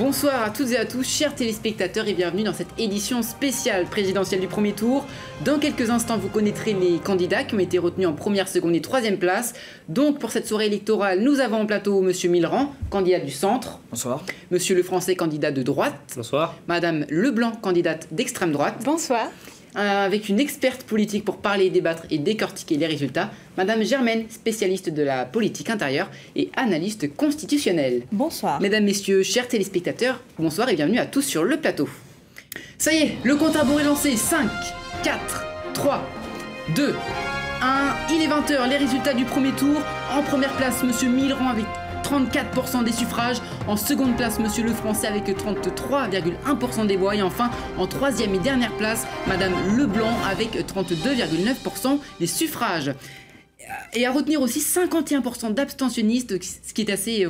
Bonsoir à toutes et à tous, chers téléspectateurs, et bienvenue dans cette édition spéciale présidentielle du premier tour. Dans quelques instants, vous connaîtrez les candidats qui ont été retenus en première, seconde et troisième place. Donc, pour cette soirée électorale, nous avons en plateau M. Milleran, candidat du centre. Bonsoir. M. Lefrançais, candidat de droite. Bonsoir. Madame Leblanc, candidate d'extrême droite. Bonsoir. Avec une experte politique pour parler, débattre et décortiquer les résultats, Madame Germaine, spécialiste de la politique intérieure et analyste constitutionnelle. Bonsoir. Mesdames, Messieurs, chers téléspectateurs, bonsoir et bienvenue à tous sur le plateau. Ça y est, le compte à rebours est lancé. 5, 4, 3, 2, 1. Il est 20h, les résultats du premier tour. En première place, Monsieur Milleran avec 34% des suffrages. En seconde place, Monsieur Lefrançais avec 33,1% des voix. Et enfin, en troisième et dernière place, Madame Leblanc avec 32,9% des suffrages. Et à retenir aussi 51% d'abstentionnistes, ce qui est assez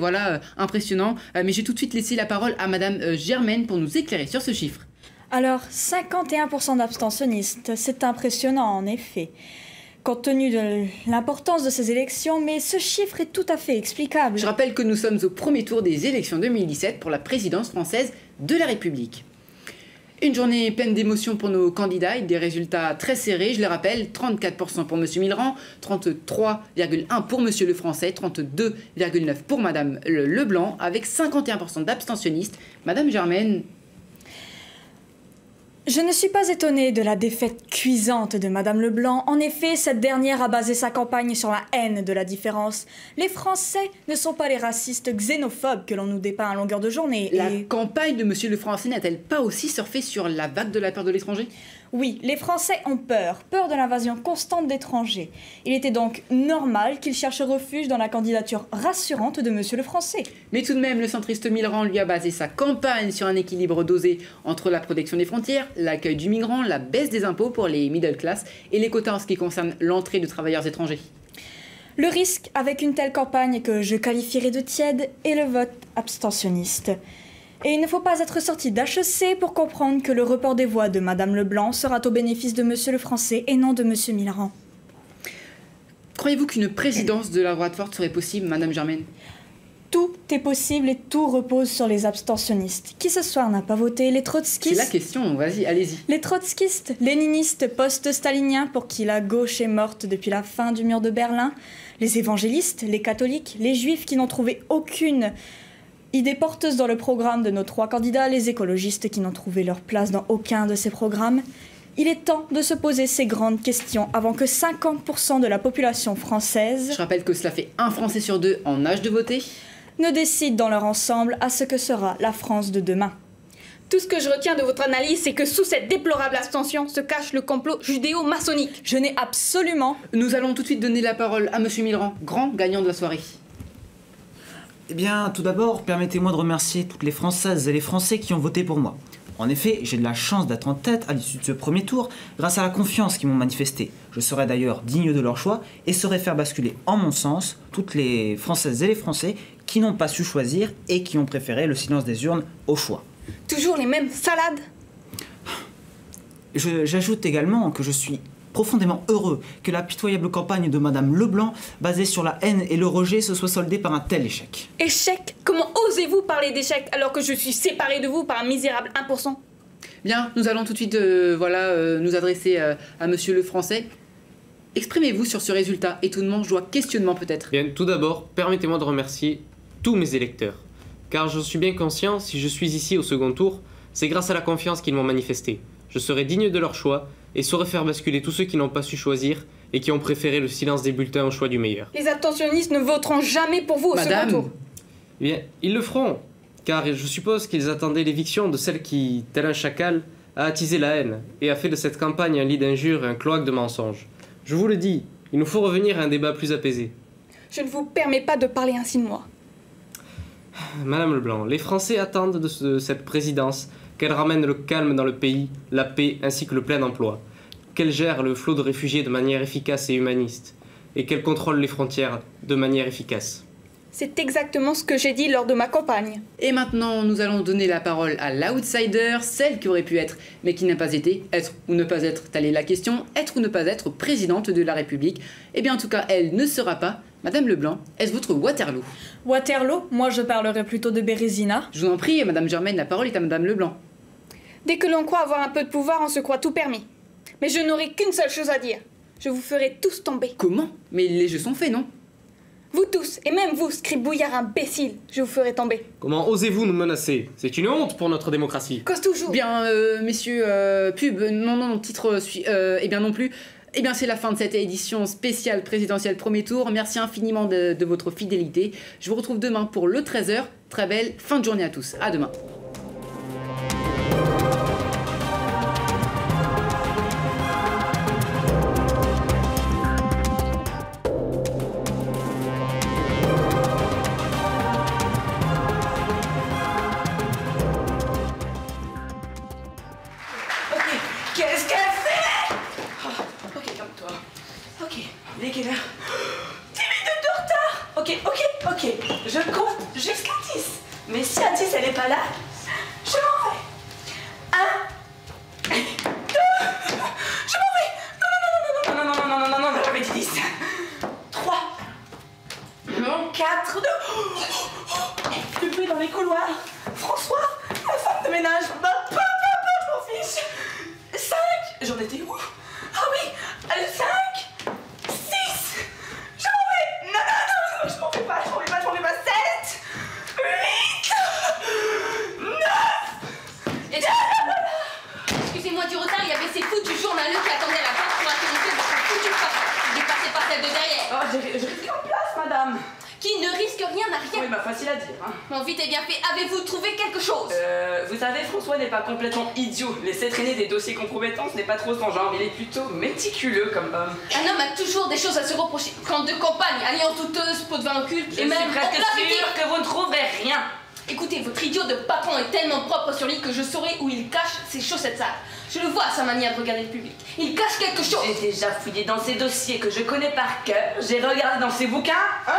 impressionnant. Mais j'ai tout de suite laissé la parole à Madame Germaine pour nous éclairer sur ce chiffre. Alors, 51% d'abstentionnistes, c'est impressionnant en effet, compte tenu de l'importance de ces élections, mais ce chiffre est tout à fait explicable. Je rappelle que nous sommes au premier tour des élections 2017 pour la présidence française de la République. Une journée pleine d'émotions pour nos candidats et des résultats très serrés. Je le rappelle, 34% pour M. Milleran, 33,1% pour M. Lefrançais, 32,9% pour Mme Leblanc, avec 51% d'abstentionnistes. Madame Germaine. Je ne suis pas étonnée de la défaite cuisante de Madame Leblanc. En effet, cette dernière a basé sa campagne sur la haine de la différence. Les Français ne sont pas les racistes xénophobes que l'on nous dépeint à longueur de journée. La campagne de Monsieur Lefrançais n'a-t-elle pas aussi surfé sur la vague de la peur de l'étranger? Oui, les Français ont peur de l'invasion constante d'étrangers. Il était donc normal qu'ils cherchent refuge dans la candidature rassurante de Monsieur Lefrançais. Mais tout de même, le centriste Milleran lui a basé sa campagne sur un équilibre dosé entre la protection des frontières, l'accueil du migrant, la baisse des impôts pour les middle class et les quotas en ce qui concerne l'entrée de travailleurs étrangers. Le risque avec une telle campagne que je qualifierais de tiède est le vote abstentionniste. Et il ne faut pas être sorti d'HEC pour comprendre que le report des voix de Madame Leblanc sera au bénéfice de Monsieur Lefrançais et non de Monsieur Milleran. Croyez-vous qu'une présidence de la droite forte serait possible, Madame Germaine? Tout est possible et tout repose sur les abstentionnistes. Qui ce soir n'a pas voté? Les trotskistes... C'est la question, vas-y, allez-y. Les trotskistes, léninistes, post-staliniens pour qui la gauche est morte depuis la fin du mur de Berlin. Les évangélistes, les catholiques, les juifs qui n'ont trouvé aucune idée porteuse dans le programme de nos trois candidats, les écologistes qui n'ont trouvé leur place dans aucun de ces programmes. Il est temps de se poser ces grandes questions avant que 50% de la population française... Je rappelle que cela fait un Français sur deux en âge de voter. ...ne décident dans leur ensemble à ce que sera la France de demain. Tout ce que je retiens de votre analyse, c'est que sous cette déplorable abstention se cache le complot judéo-maçonnique. Je n'ai absolument... Nous allons tout de suite donner la parole à M. Milleran, grand gagnant de la soirée. Eh bien, tout d'abord, permettez-moi de remercier toutes les Françaises et les Français qui ont voté pour moi. En effet, j'ai de la chance d'être en tête à l'issue de ce premier tour grâce à la confiance qu'ils m'ont manifestée. Je serai d'ailleurs digne de leur choix et saurai faire basculer, en mon sens, toutes les Françaises et les Français qui n'ont pas su choisir et qui ont préféré le silence des urnes au choix. Toujours les mêmes salades? J'ajoute également que je suis profondément heureux que la pitoyable campagne de Madame Leblanc, basée sur la haine et le rejet, se soit soldée par un tel échec. Échec? Comment osez-vous parler d'échec alors que je suis séparée de vous par un misérable 1%? Bien, nous allons tout de suite nous adresser à Monsieur Lefrançais. Exprimez-vous sur ce résultat, étonnement, joie, questionnement peut-être. Bien, tout d'abord, permettez-moi de remercier tous mes électeurs, car je suis bien conscient, si je suis ici au second tour, c'est grâce à la confiance qu'ils m'ont manifestée. Je serai digne de leur choix et saurait faire basculer tous ceux qui n'ont pas su choisir et qui ont préféré le silence des bulletins au choix du meilleur. Les abstentionnistes ne voteront jamais pour vous au second tour. Eh bien, ils le feront, car je suppose qu'ils attendaient l'éviction de celle qui, tel un chacal, a attisé la haine et a fait de cette campagne un lit d'injures et un cloaque de mensonges. Je vous le dis, il nous faut revenir à un débat plus apaisé. Je ne vous permets pas de parler ainsi de moi. Madame Leblanc, les Français attendent de cette présidence qu'elle ramène le calme dans le pays, la paix ainsi que le plein emploi, qu'elle gère le flot de réfugiés de manière efficace et humaniste, et qu'elle contrôle les frontières de manière efficace. C'est exactement ce que j'ai dit lors de ma campagne. Et maintenant, nous allons donner la parole à l'outsider, celle qui aurait pu être, mais qui n'a pas été, être ou ne pas être, telle est la question, être ou ne pas être présidente de la République. Eh bien, en tout cas, elle ne sera pas, Madame Leblanc, est-ce votre Waterloo? Waterloo? Moi je parlerai plutôt de Bérézina. Je vous en prie, Madame Germaine, la parole est à Madame Leblanc. Dès que l'on croit avoir un peu de pouvoir, on se croit tout permis. Mais je n'aurai qu'une seule chose à dire. Je vous ferai tous tomber. Comment? Mais les jeux sont faits, non? Vous tous, et même vous, scribouillard imbécile, je vous ferai tomber. Comment osez-vous nous menacer? C'est une honte pour notre démocratie. Cause toujours. Bien, messieurs, pub, non, titre, eh bien non plus. Eh bien, c'est la fin de cette édition spéciale présidentielle premier tour. Merci infiniment de votre fidélité. Je vous retrouve demain pour le 13h. Très belle fin de journée à tous. À demain. Comme homme. Un homme a toujours des choses à se reprocher. Camp de campagne, alliance douteuse, pot de vin occulte, et même... Je suis presque sûre que vous ne trouverez rien. Écoutez, votre idiot de papon est tellement propre sur lui que je saurai où il cache ses chaussettes sales. Je le vois à sa manière de regarder le public. Il cache quelque chose. J'ai déjà fouillé dans ses dossiers que je connais par cœur. J'ai regardé dans ses bouquins. Oh,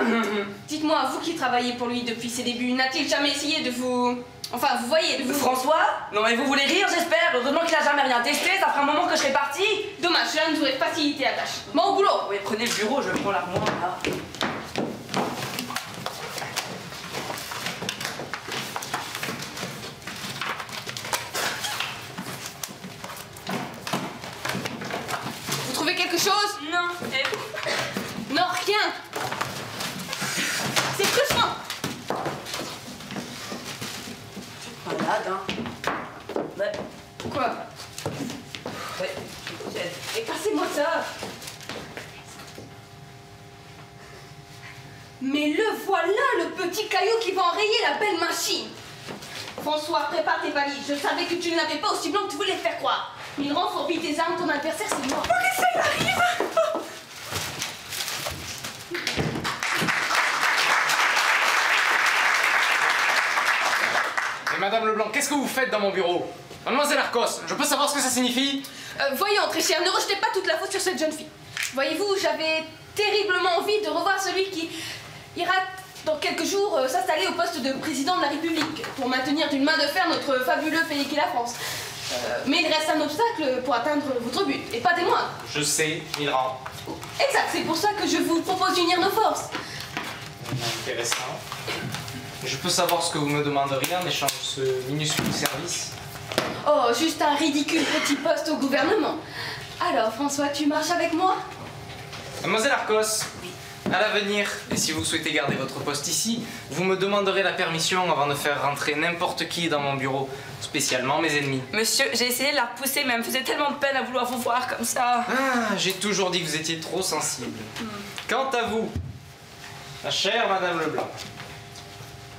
voilà. Dites-moi, vous qui travaillez pour lui depuis ses débuts, n'a-t-il jamais essayé de vous... Enfin, vous voyez, de vous... François? Non mais vous voulez rire, j'espère. Heureusement qu'il a jamais rien testé, ça fera un moment que je serai partie. Dommage, cela nous aurait facilité la tâche. Bon au boulot. Oui, prenez le bureau, je prends l'armoire, là. Vous trouvez quelque chose? Non. Et vous? Non, rien. C'est frustrant. Malade, hein? Ouais. Quoi? Ouais, et passez-moi ça! Mais le voilà, le petit caillou qui va enrayer la belle machine! François, prépare tes valises. Je savais que tu ne l'avais pas aussi blanc que tu voulais te faire croire. Milleran, fourpille tes armes, ton adversaire, c'est mort. Oh, qu'est-ce qu'il arrive? Madame Leblanc, qu'est-ce que vous faites dans mon bureau? Mademoiselle Arcos, je peux savoir ce que ça signifie? Voyons, très cher, ne rejetez pas toute la faute sur cette jeune fille. Voyez-vous, j'avais terriblement envie de revoir celui qui ira dans quelques jours s'installer au poste de président de la République pour maintenir d'une main de fer notre fabuleux pays qu'est la France. Mais il reste un obstacle pour atteindre votre but, et pas des moindres. Je sais, Milleran. Exact, c'est pour ça que je vous propose d'unir nos forces. Intéressant. Je peux savoir ce que vous me demanderiez en échange de ce minuscule service? Oh, juste un ridicule petit poste au gouvernement. Alors, François, tu marches avec moi? Mademoiselle Arcos, à l'avenir, et si vous souhaitez garder votre poste ici, vous me demanderez la permission avant de faire rentrer n'importe qui dans mon bureau, spécialement mes ennemis. Monsieur, j'ai essayé de la repousser, mais elle me faisait tellement de peine à vouloir vous voir comme ça. Ah, j'ai toujours dit que vous étiez trop sensible. Quant à vous, ma chère Madame Leblanc,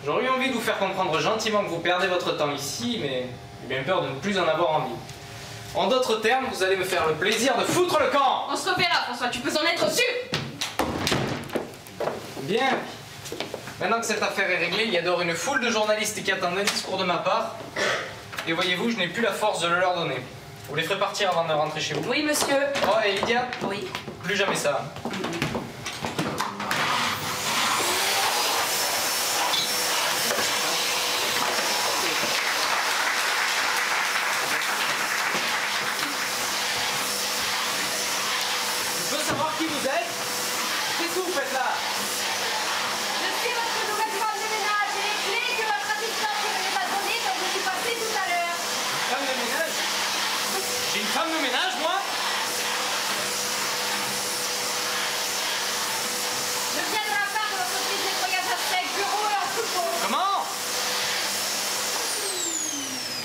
j'aurais eu envie de vous faire comprendre gentiment que vous perdez votre temps ici, mais j'ai bien peur de ne plus en avoir envie. En d'autres termes, vous allez me faire le plaisir de foutre le camp! On se reverra, François, tu peux en être sûr! Bien. Maintenant que cette affaire est réglée, il y a d'or une foule de journalistes qui attendent un discours de ma part. Et voyez-vous, je n'ai plus la force de le leur donner. Vous les ferez partir avant de rentrer chez vous. Oui, monsieur. Oh, et Lydia? Oui. Plus jamais ça. que vous faites là? Je suis votre nouvelle femme de ménage et les clés que votre assistante qui ne m'a pas donné quand je suis passée tout à l'heure. Femme de ménage? J'ai une femme de ménage, moi? Je viens de la part de l'entreprise Nettoyage à sec, bureau et en sous-pot. Comment?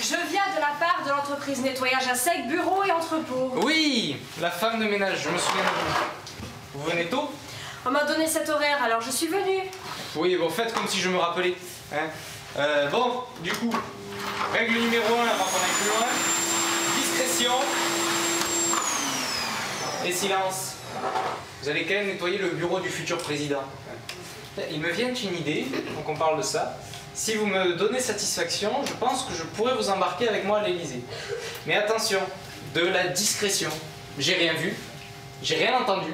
Je viens de la part de l'entreprise Nettoyage à sec, bureau et entrepôt. Oui, la femme de ménage, je me souviens de vous. Vous venez tôt? On m'a donné cet horaire, alors je suis venue. Oui, bon, faites comme si je me rappelais. Hein. Bon, du coup, règle numéro 1 avant qu'on aille plus loin. Discrétion et silence. Vous allez quand même nettoyer le bureau du futur président. Il me vient une idée, donc on parle de ça. Si vous me donnez satisfaction, je pense que je pourrais vous embarquer avec moi à l'Élysée. Mais attention, de la discrétion. J'ai rien vu, j'ai rien entendu.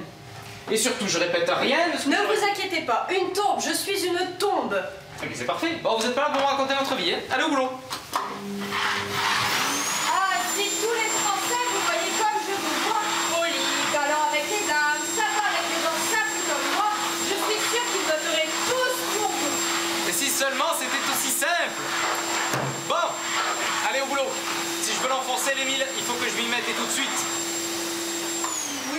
Et surtout, je répète rien de ce que... Ne vous inquiétez pas, une tombe, je suis une tombe. Mais c'est parfait. Bon, vous n'êtes pas là pour me raconter votre vie, hein. Allez au boulot. Ah, si tous les Français vous voyez comme je vous vois, poli, galant avec les dames, savant avec les gens simples comme moi, je suis sûre qu'ils voteraient tous pour vous. Et si seulement c'était aussi simple. Bon, allez au boulot. Si je veux l'enfoncer, l'Émile, il faut que je m'y mette et tout de suite.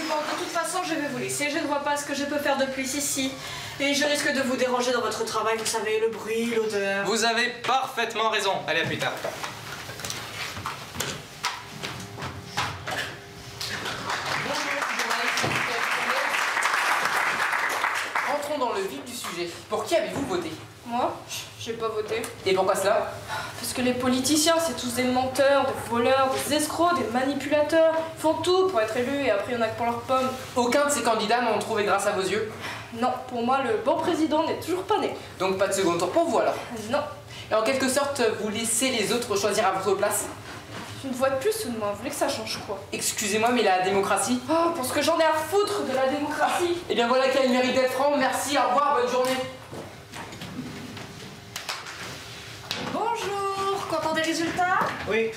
Bon, de toute façon, je vais vous laisser. Je ne vois pas ce que je peux faire de plus ici. Et je risque de vous déranger dans votre travail, vous savez, le bruit, l'odeur... Vous avez parfaitement raison. Allez, à plus tard. Rentrons dans le vif du sujet. Pour qui avez-vous voté? Moi, j'ai pas voté. Et pourquoi cela? Parce que les politiciens, c'est tous des menteurs, des voleurs, des escrocs, des manipulateurs. Ils font tout pour être élus et après il y en a que pour leurs pommes. Aucun de ces candidats n'ont trouvé grâce à vos yeux? Non, pour moi, le bon président n'est toujours pas né. Donc pas de second tour pour vous alors? Non. Et en quelque sorte, vous laissez les autres choisir à votre place? Une voix de plus ou de moins, vous voulez que ça change quoi? Excusez-moi, mais la démocratie... Oh, pour ce que j'en ai à foutre de la démocratie. Eh bien voilà qu'elle mérite d'être franc. Merci, au revoir, bonne journée. Bonjour, content des résultats? Oui.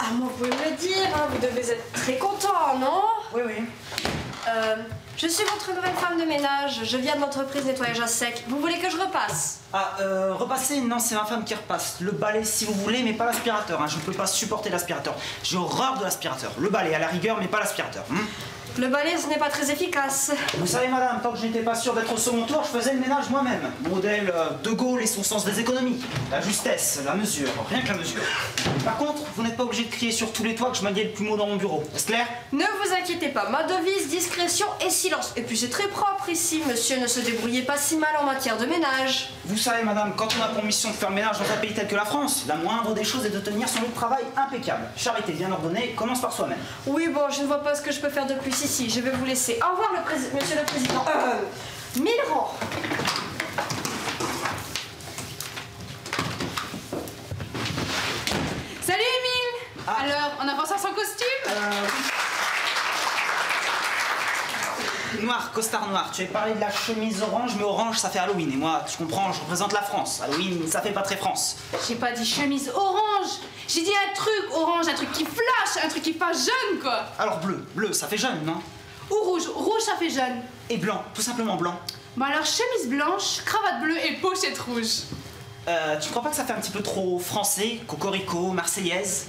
Ah, moi, vous pouvez me le dire, hein, vous devez être très content, non? Oui, oui. Je suis votre nouvelle femme de ménage, je viens de l'entreprise Nettoyage à sec. Vous voulez que je repasse? Ah, repasser? Non, c'est ma femme qui repasse. Le balai, si vous voulez, mais pas l'aspirateur. Hein. Je ne peux pas supporter l'aspirateur. J'ai horreur de l'aspirateur. Le balai, à la rigueur, mais pas l'aspirateur. Hein. Le balai, ce n'est pas très efficace. Vous savez, madame, tant que je n'étais pas sûre d'être au second tour, je faisais le ménage moi-même. Modèle de Gaulle et son sens des économies. La justesse, la mesure, rien que la mesure. Par contre, vous n'êtes pas obligé de crier sur tous les toits que je maniais le plumeau dans mon bureau. Est-ce clair? Ne vous inquiétez pas, ma devise, discrétion et silence. Et puis c'est très propre ici, monsieur, ne se débrouillez pas si mal en matière de ménage. Vous savez, madame, quand on a pour mission de faire le ménage dans un pays tel que la France, la moindre des choses est de tenir son lieu de travail impeccable. Charité bien ordonnée, commence par soi-même. Oui, bon, je ne vois pas ce que je peux faire de plus. Si, je vais vous laisser. Au revoir, monsieur le président. Milleran. Salut, Émile. Ah. Alors, on a pensé à son costume? Noir, costard noir. Tu avais parlé de la chemise orange, mais orange, ça fait Halloween. Et moi, tu comprends, je représente la France. Halloween, ça fait pas très France. J'ai pas dit chemise orange. J'ai dit un truc orange, un truc qui flash, un truc qui fait jeune, quoi. Alors bleu, bleu, ça fait jeune, non? Ou rouge, rouge, ça fait jeune. Et blanc, tout simplement blanc. Bah alors, chemise blanche, cravate bleue et pochette rouge. Tu crois pas que ça fait un petit peu trop français, cocorico, marseillaise?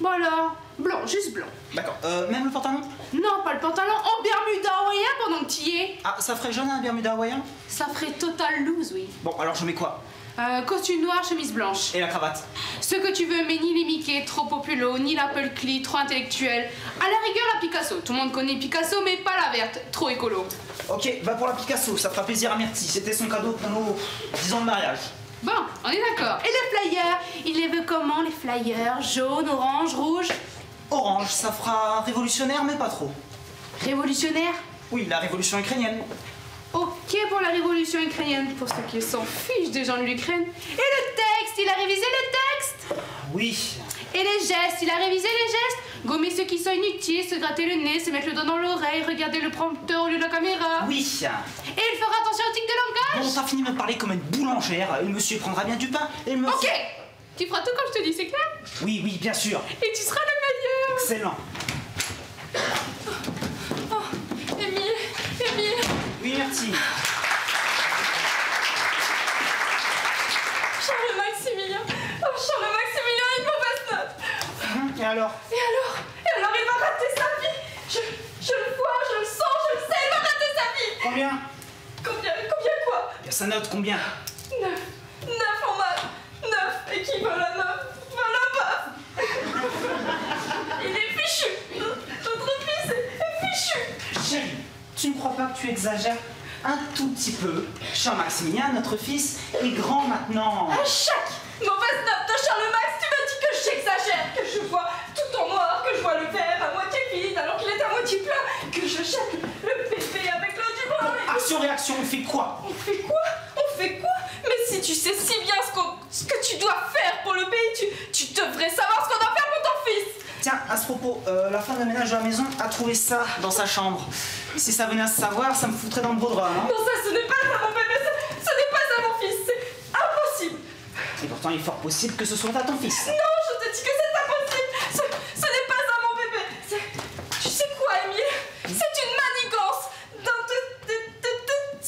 Bon alors, blanc, juste blanc. D'accord. Même le pantalon? Non, pas le pantalon, en bermuda hawaïen pendant que tu y es. Ah, ça ferait jeune un bermuda hawaïen? Ça ferait total loose, oui. Bon, alors je mets quoi? Costume noir, chemise blanche. Et la cravate? Ce que tu veux, mais ni les Mickey, trop populo, ni l'Apple Clee, trop intellectuel. À la rigueur, la Picasso. Tout le monde connaît Picasso, mais pas la verte, trop écolo. Ok, bah pour la Picasso, ça fera plaisir à Myrtille. C'était son cadeau pour nos 10 ans de mariage. Bon, on est d'accord. Et les flyers? Il les veut comment, les flyers? Jaune, orange, rouge? Orange, ça fera révolutionnaire, mais pas trop. Révolutionnaire? Oui, la révolution ukrainienne. Ok pour la révolution ukrainienne, pour ceux qui s'en fichent des gens de l'Ukraine. Et le texte, il a révisé le texte? Oui. Et les gestes, il a révisé les gestes? Gommer ceux qui sont inutiles, se gratter le nez, se mettre le doigt dans l'oreille, regarder le prompteur au lieu de la caméra. Oui. Et il fera attention aux tics de langage? Bon, t'as fini de me parler comme une boulangère, et le monsieur prendra bien du pain, et le monsieur... Ok. Tu feras tout comme je te dis, c'est clair? Oui, oui, bien sûr. Et tu seras le meilleur. Excellent. parti. Charles Maximilien. Oh, Charles Maximilien, il me passe note. Et alors? Et alors, il va rater sa vie. Je le vois, je le sens, je le sais, il va rater sa vie. Combien quoi? Il y a sa note, combien? 9 en maths. 9, et qui veut la 9? Il est fichu. Notre fils est fichu. Chérie, tu ne crois pas que tu exagères un tout petit peu? Charles-Maximilien, notre fils, est grand maintenant. À chaque mauvaise note de Charles-Max, tu m'as dit que j'exagère, que je vois tout en noir, que je vois le verre à moitié vide alors qu'il est à moitié plein, que je jette le bébé avec l'eau du bain. Bon, action-réaction, on fait quoi? Mais si tu sais si bien ce que tu dois faire pour le pays, tu devrais savoir ce qu'on doit faire pour ton fils. Tiens, à ce propos, la femme de ménage de la maison a trouvé ça dans sa chambre. Si ça venait à se savoir, ça me foutrait dans le beau drap. Hein? Non, ça, ce n'est pas ça, mon bébé, ce n'est pas ça, mon fils, c'est impossible. Et pourtant, il est fort possible que ce soit à ton fils. Non, je te dis que c'est impossible, ce n'est pas ça, mon bébé. Tu sais quoi, Émile? C'est une manigance d'un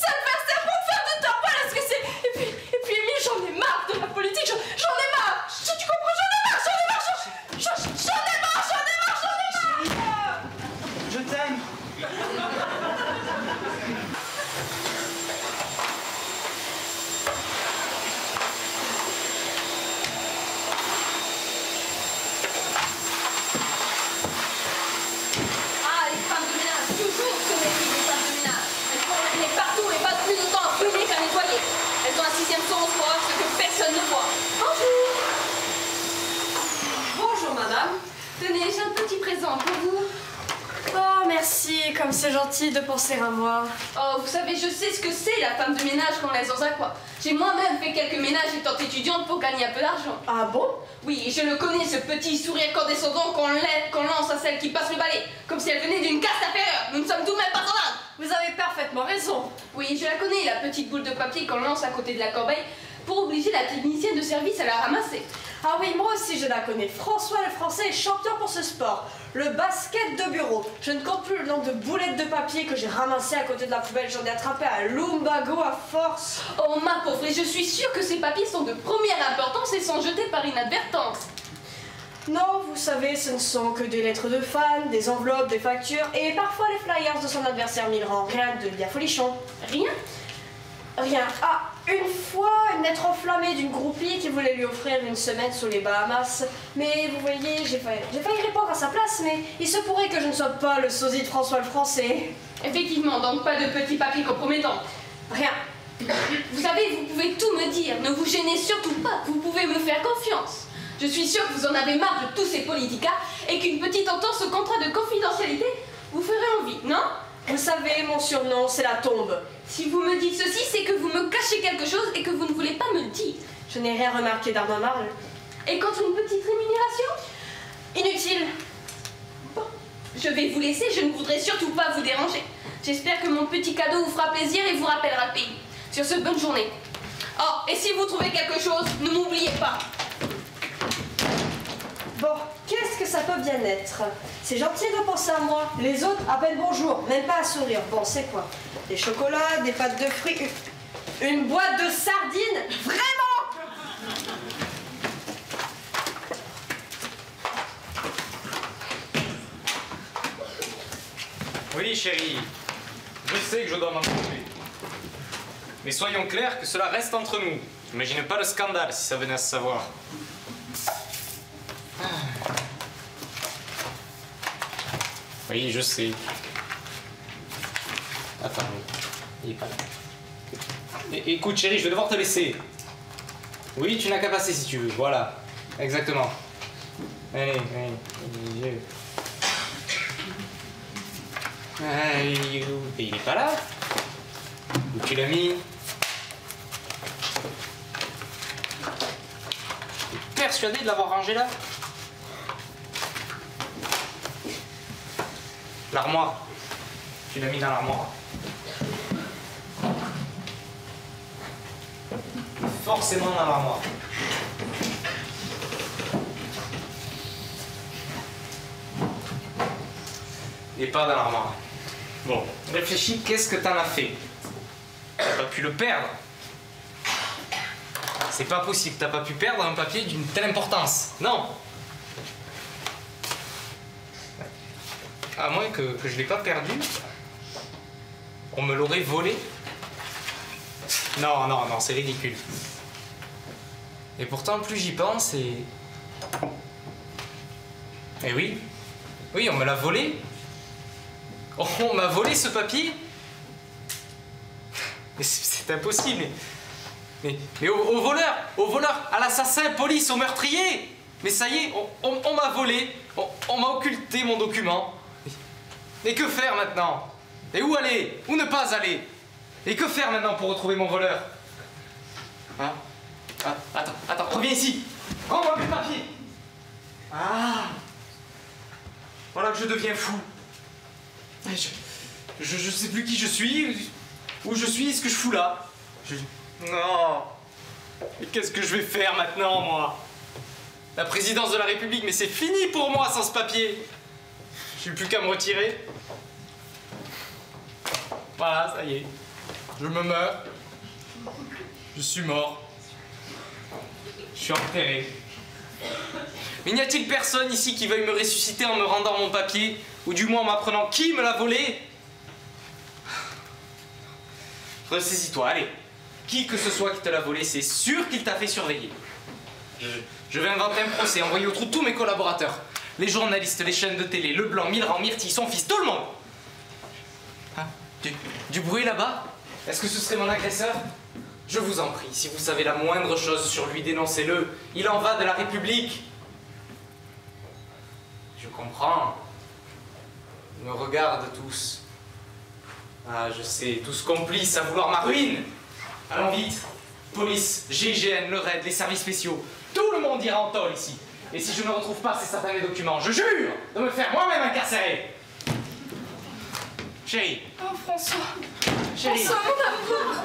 adversaire pour te faire de tort, voilà ce que c'est. Et puis Émile, j'en ai marre de la politique, j'en ai marre. Tu comprends? J'en ai marre. Je t'aime. Ah, les femmes de ménage, toujours ce mépris des femmes de ménage. Elles font la clé partout et passent plus de temps à brûler qu'à nettoyer. Elles ont un 6e sens pour voir ce que personne ne voit. Bonjour. Bonjour madame. Tenez, j'ai un petit présent pour vous. Oh, merci, comme c'est gentil de penser à moi. Oh, vous savez, je sais ce que c'est la femme de ménage quand on est dans un coin. J'ai moi-même fait quelques ménages étant étudiante pour gagner un peu d'argent. Ah bon? Oui, je le connais, ce petit sourire condescendant qu'on lance à celle qui passe le balai, comme si elle venait d'une caste inférieure. Nous ne sommes tout de même pas en âge. Vous avez parfaitement raison. Oui, je la connais, la petite boule de papier qu'on lance à côté de la corbeille pour obliger la technicienne de service à la ramasser. Ah oui, moi aussi je la connais. François, le Français, est champion pour ce sport. Le basket de bureau. Je ne compte plus le nombre de boulettes de papier que j'ai ramassées à côté de la poubelle. J'en ai attrapé un lumbago à force. Oh ma pauvre, et je suis sûre que ces papiers sont de première importance et sont jetés par inadvertance. Non, vous savez, ce ne sont que des lettres de fans, des enveloppes, des factures et parfois les flyers de son adversaire Milleran. Rien de bien folichon. Rien? Rien. Ah, une fois, une lettre enflammée d'une groupie qui voulait lui offrir une semaine sous les Bahamas. Mais vous voyez, j'ai failli répondre à sa place, mais il se pourrait que je ne sois pas le sosie de François le Français. Effectivement, donc pas de petits papiers compromettants. Rien. Vous savez, vous pouvez tout me dire, ne vous gênez surtout pas, vous pouvez me faire confiance. Je suis sûre que vous en avez marre de tous ces politicats et qu'une petite entente au contrat de confidentialité vous ferait envie, non? Vous savez, mon surnom, c'est la tombe. Si vous me dites ceci, c'est que vous me cachez quelque chose et que vous ne voulez pas me le dire. Je n'ai rien remarqué d'Armamarle. Et quant à une petite rémunération? Inutile. Bon, je vais vous laisser, je ne voudrais surtout pas vous déranger. J'espère que mon petit cadeau vous fera plaisir et vous rappellera le pays. Sur ce, bonne journée. Oh, et si vous trouvez quelque chose, ne m'oubliez pas. Bon, qu'est-ce que ça peut bien être? C'est gentil de penser à moi. Les autres, à peine bonjour, même pas à sourire. Bon, c'est quoi? Des chocolats, des pâtes de fruits, une boîte de sardines? Vraiment? Oui, chérie, je sais que je dois m'en occuper. Mais soyons clairs que cela reste entre nous. Imaginez pas le scandale si ça venait à se savoir. Oui, je sais. Attends, il est pas là. Écoute, chérie, je vais devoir te laisser. Oui, tu n'as qu'à passer si tu veux. Voilà, exactement. Allez. Il est pas là. Où tu l'as mis? Je suis persuadé de l'avoir rangé là. L'armoire. Tu l'as mis dans l'armoire. Forcément dans l'armoire. Et pas dans l'armoire. Bon, réfléchis, qu'est-ce que t'en as fait? t'as pu le perdre. C'est pas possible, t'as pas pu perdre un papier d'une telle importance. Non. À moins que je l'ai pas perdu. On me l'aurait volé. Non, non, non, c'est ridicule. Et pourtant, plus j'y pense et... Eh oui. Oui, on me l'a volé. On m'a volé ce papier. Mais c'est impossible. Mais au voleur, à l'assassin, police, au meurtrier. Mais ça y est, on m'a volé. On m'a occulté mon document. Et que faire maintenant? Et où aller? Où ne pas aller? Et que faire maintenant pour retrouver mon voleur? Hein? Ah, attends, reviens ici. Rends-moi mes papiers. Ah! Voilà que je deviens fou. Je sais plus qui je suis, où je suis et ce que je fous là. Non. Mais qu'est-ce que je vais faire maintenant, moi? La présidence de la République, mais c'est fini pour moi sans ce papier. J'ai plus qu'à me retirer. Voilà, ça y est. Je me meurs. Je suis mort. Je suis enterré. Mais n'y a-t-il personne ici qui veuille me ressusciter en me rendant mon papier? Ou du moins en m'apprenant qui me l'a volé? Ressaisis-toi, allez. Qui que ce soit qui te l'a volé, c'est sûr qu'il t'a fait surveiller. Je vais inventer un procès, envoyer au trou tous mes collaborateurs. Les journalistes, les chaînes de télé, Leblanc, Milleran, Myrtille, son fils, tout le monde. Hein? Du bruit là-bas? Est-ce que ce serait mon agresseur? Je vous en prie, si vous savez la moindre chose sur lui, dénoncez-le. Il en va de la République. Je comprends. Ils me regardent tous. Ah, je sais, tous complices à vouloir ma ruine. Allons vite. Police, GIGN, le RAID, les services spéciaux. Tout le monde ira en tôle ici. Et si je ne retrouve pas ces certains documents, je jure de me faire moi-même incarcérer. Chérie. Oh, François. Chérie. François, mon amour.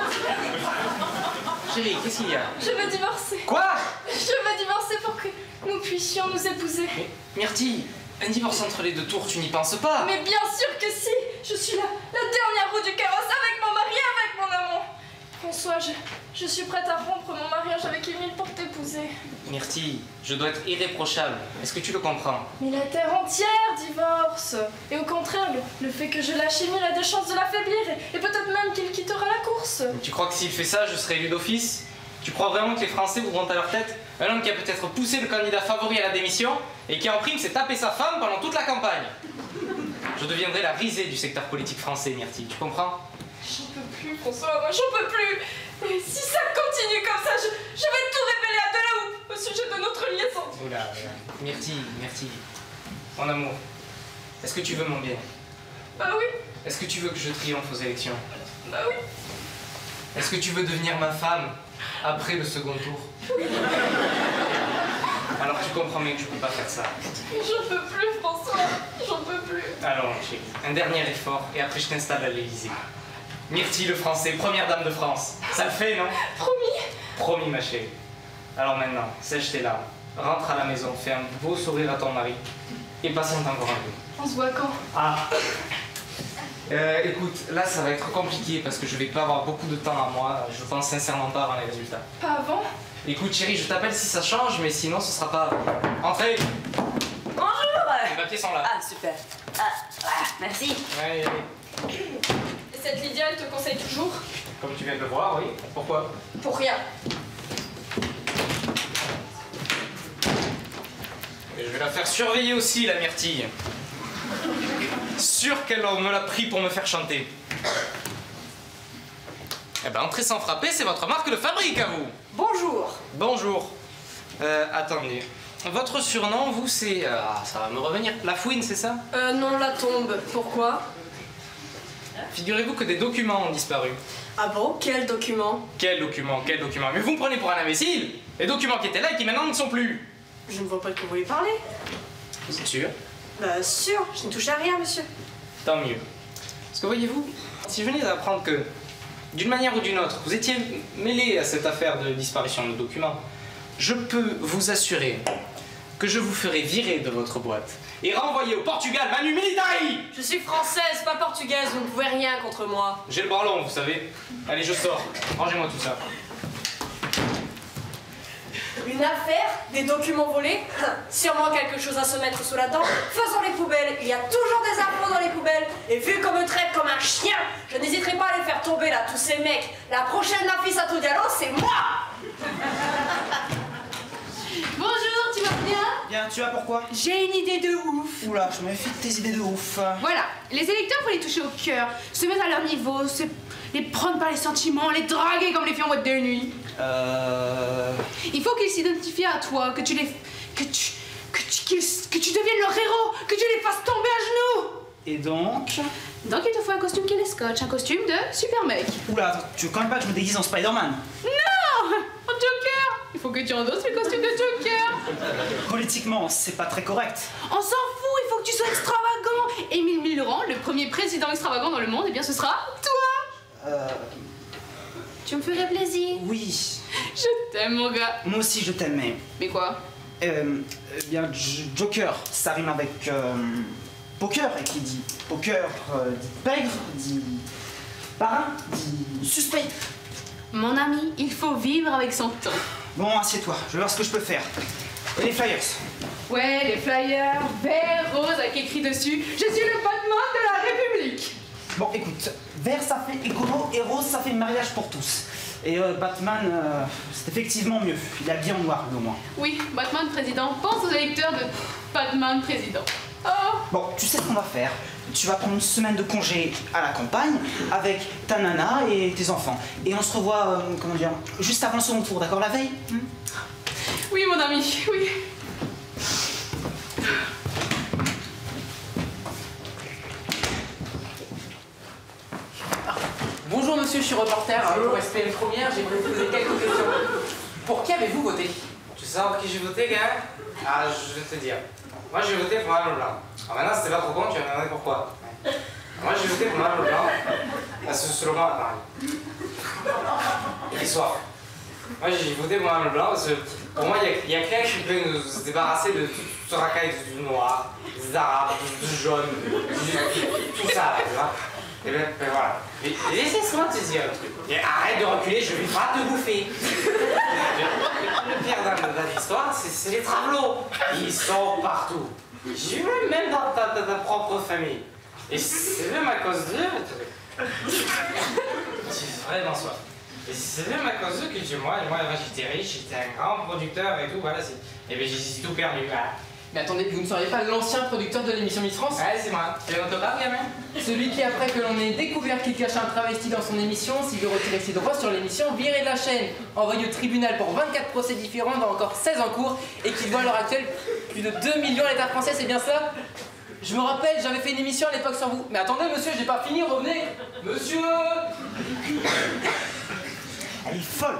Chérie, qu'est-ce qu'il y a? Je veux divorcer. Quoi? Je veux divorcer pour que nous puissions nous épouser. Mais, Myrtille, un divorce entre les deux tours, tu n'y penses pas? Mais bien sûr que si. Je suis la dernière roue du carrosse avec mon mari, avec mon amant. François, je suis prête à rompre mon mariage avec Émile pour t'épouser. Myrtille, je dois être irréprochable. Est-ce que tu le comprends? Mais la terre entière divorce. Et au contraire, le fait que je lâche Émile a des chances de l'affaiblir. Et peut-être même qu'il quittera la course. Mais tu crois que s'il fait ça, je serai élu d'office? Tu crois vraiment que les Français voudront à leur tête un homme qui a peut-être poussé le candidat favori à la démission et qui en prime s'est tapé sa femme pendant toute la campagne? Je deviendrai la risée du secteur politique français, Myrtille, tu comprends? J'en peux plus, François, moi j'en peux plus. Mais si ça continue comme ça, je vais tout révéler à Delahouppe au sujet de notre liaison. Oula, Myrtille, mon amour, est-ce que tu veux mon bien? Bah oui. Est-ce que tu veux que je triomphe aux élections? Bah oui. Est-ce que tu veux devenir ma femme après le second tour? Oui. Alors tu comprends bien que je peux pas faire ça. J'en peux plus, François, j'en peux plus. Alors, chérie, un dernier effort et après je t'installe à l'Élysée. Myrtille le Français, première dame de France. Ça le fait, non? Promis. Promis, ma chérie. Alors maintenant, sèche tes larmes, rentre à la maison, fais un beau sourire à ton mari et patiente encore un peu. On se voit quand? Ah. Écoute, là ça va être compliqué parce que je vais pas avoir beaucoup de temps à moi. Je pense sincèrement pas avant les résultats. Pas avant? Écoute, chérie, je t'appelle si ça change, mais sinon ce sera pas avant. Entrez. Bonjour. Les papiers sont là. Ah, super. Ah, merci. Ouais, cette Lydia, elle te conseille toujours? Comme tu viens de le voir, oui. Pourquoi? Pour rien. Et je vais la faire surveiller aussi, la Myrtille. Sûr qu'elle me l'a pris pour me faire chanter. Eh ben, entrer sans frapper, c'est votre marque de fabrique à vous. Bonjour. Bonjour. Attendez. Votre surnom, vous, c'est... Ah, ça va me revenir. La fouine, c'est ça? Non, la tombe. Pourquoi? Figurez-vous que des documents ont disparu. Ah bon? Quels documents? Quels documents? Mais vous me prenez pour un imbécile! Les documents qui étaient là et qui maintenant ne sont plus! Je ne vois pas de quoi vous voulez parler. C'est sûr? Bah sûr, je ne touche à rien, monsieur. Tant mieux. Parce que voyez-vous, si je venais d'apprendre que, d'une manière ou d'une autre, vous étiez mêlé à cette affaire de disparition de documents, je peux vous assurer que je vous ferai virer de votre boîte et renvoyer au Portugal manu militari. Je suis française, pas portugaise, vous ne pouvez rien contre moi. J'ai le bras long, vous savez. Allez, je sors. Rangez-moi tout ça. Une affaire, des documents volés, sûrement quelque chose à se mettre sous la dent. Faisons les poubelles, il y a toujours des infos dans les poubelles. Et vu qu'on me traite comme un chien, je n'hésiterai pas à les faire tomber là, tous ces mecs. La prochaine Nafis à tout dialogue, c'est moi. Bonjour, tu vas bien? Bien, tu vas pourquoi? J'ai une idée de ouf. Oula, je me méfie de tes idées de ouf. Voilà, les électeurs, faut les toucher au cœur, se mettre à leur niveau, les prendre par les sentiments, les draguer comme les filles en boîte de nuit. Il faut qu'ils s'identifient à toi, que tu les... que tu deviennes leur héros, que tu les fasses tomber à genoux. Et donc? Donc il te faut un costume qui les scotche, un costume de super mec. Oula, attends, tu veux quand même pas que je me déguise en Spider-Man? Non! En Joker! Il faut que tu endosses le costume de Joker. Politiquement, c'est pas très correct. On s'en fout, il faut que tu sois extravagant. Émile Milleran, le premier président extravagant dans le monde, et eh bien ce sera toi. Tu me ferais plaisir? Oui. Je t'aime, mon gars. Moi aussi, je t'aime, mais... Mais quoi? Eh bien, Joker, ça rime avec... poker, et qui dit poker, dit pègre, dit parrain, dit suspect. Mon ami, il faut vivre avec son temps. Bon, assieds-toi, je vais voir ce que je peux faire. Et les flyers? Ouais, les flyers, vert, rose, avec écrit dessus, je suis le Batman de la République. Bon, écoute, vert ça fait écolo et rose ça fait mariage pour tous. Et Batman, c'est effectivement mieux, il a bien noir au moins. Oui, Batman président, pense aux électeurs de Batman président. Oh. Bon, tu sais ce qu'on va faire. Tu vas prendre une semaine de congé à la campagne avec ta nana et tes enfants. Et on se revoit, comment dire, juste avant le second tour, d'accord, la veille? Oui, mon ami, oui. Bonjour monsieur, je suis reporter pour SPM Première, j'aimerais vous poser quelques questions. Pour qui avez-vous voté? Tu sais pour qui j'ai voté, gars? Ah, je vais te dire. Moi j'ai voté pour Maria Leblanc. Ah maintenant c'était pas trop con, tu vas me demander pourquoi. Ouais. Moi j'ai voté pour Maria Leblanc. Parce que ce slogan à Paris. Et soir. Moi j'ai voté pour Maria Leblanc parce que pour moi il n'y a que rien qui peut nous débarrasser de tout ce racaille du noir, des arabes, du jaune, tout ça, tu vois. Et bien ben, voilà. Mais laissez-moi te dire un truc. Et arrête de reculer, je vais pas te bouffer. Le pire dans l'histoire, c'est les tableaux. Ils sont partout. J'ai vu même dans ta propre famille. Et c'est même à cause d'eux. C'est vraiment ça. Et c'est même à cause d'eux que moi j'étais riche, j'étais un grand producteur et tout, voilà. Et bien j'ai tout perdu. Voilà. Mais attendez, vous ne seriez pas l'ancien producteur de l'émission Miss France? Ouais, c'est moi. Tu as l'autographe, gamin? Celui qui, après que l'on ait découvert qu'il cachait un travesti dans son émission, s'il veut retirer ses droits sur l'émission, viré de la chaîne, envoyé au tribunal pour 24 procès différents, dans encore 16 en cours, et qui doit à l'heure actuelle plus de 2 millions à l'État français, c'est bien ça? Je me rappelle, j'avais fait une émission à l'époque sur vous. Mais attendez, monsieur, j'ai pas fini, revenez! Monsieur! Elle est folle!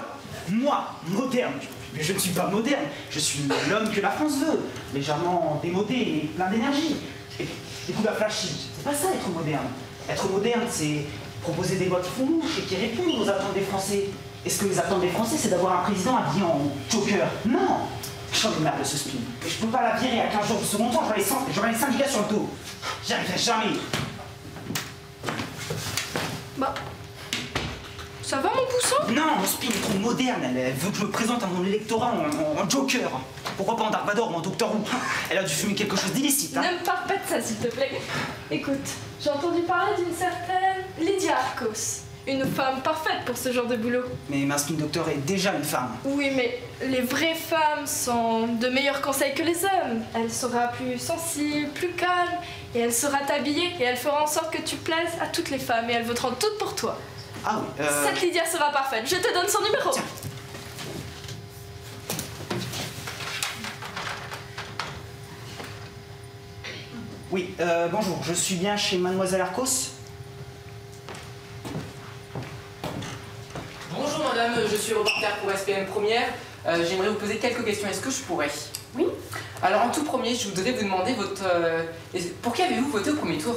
Moi, moderne! Mais je ne suis pas moderne, je suis l'homme que la France veut, légèrement démodé et plein d'énergie. Et coup la flashy, c'est pas ça être moderne. Être moderne, c'est proposer des lois qui font mouche et qui répondent aux attentes des Français. Est-ce que les attentes des Français, c'est d'avoir un président habillé en Joker? Non! J'en ai marre de ce spin. Et je peux pas la virer à 15 jours du second temps, j'aurai les syndicats sur le dos. J'y arriverai jamais. Bah. Ça va mon poussin? Non, mon spin est trop moderne, elle veut que je me présente à mon électorat en Joker. Pourquoi pas en Dark Vador ou en Doctor Who? Elle a dû fumer quelque chose d'illicite, hein. Ne me parle pas de ça, s'il te plaît. Écoute, j'ai entendu parler d'une certaine Lydia Arcos. Une femme parfaite pour ce genre de boulot. Mais ma spin doctor est déjà une femme. Oui, mais les vraies femmes sont de meilleurs conseils que les hommes. Elle sera plus sensible, plus calme, et elle sera t'habiller, et elle fera en sorte que tu plaises à toutes les femmes, et elle voteront toutes pour toi. Ah oui, Cette Lydia sera parfaite. Je te donne son numéro. Tiens. Oui, bonjour. Je suis bien chez Mademoiselle Arcos. Bonjour madame, je suis reporter pour SPM Première. J'aimerais vous poser quelques questions. Est-ce que je pourrais? Oui. Alors en tout premier, je voudrais vous demander votre... Pour qui avez-vous voté au premier tour?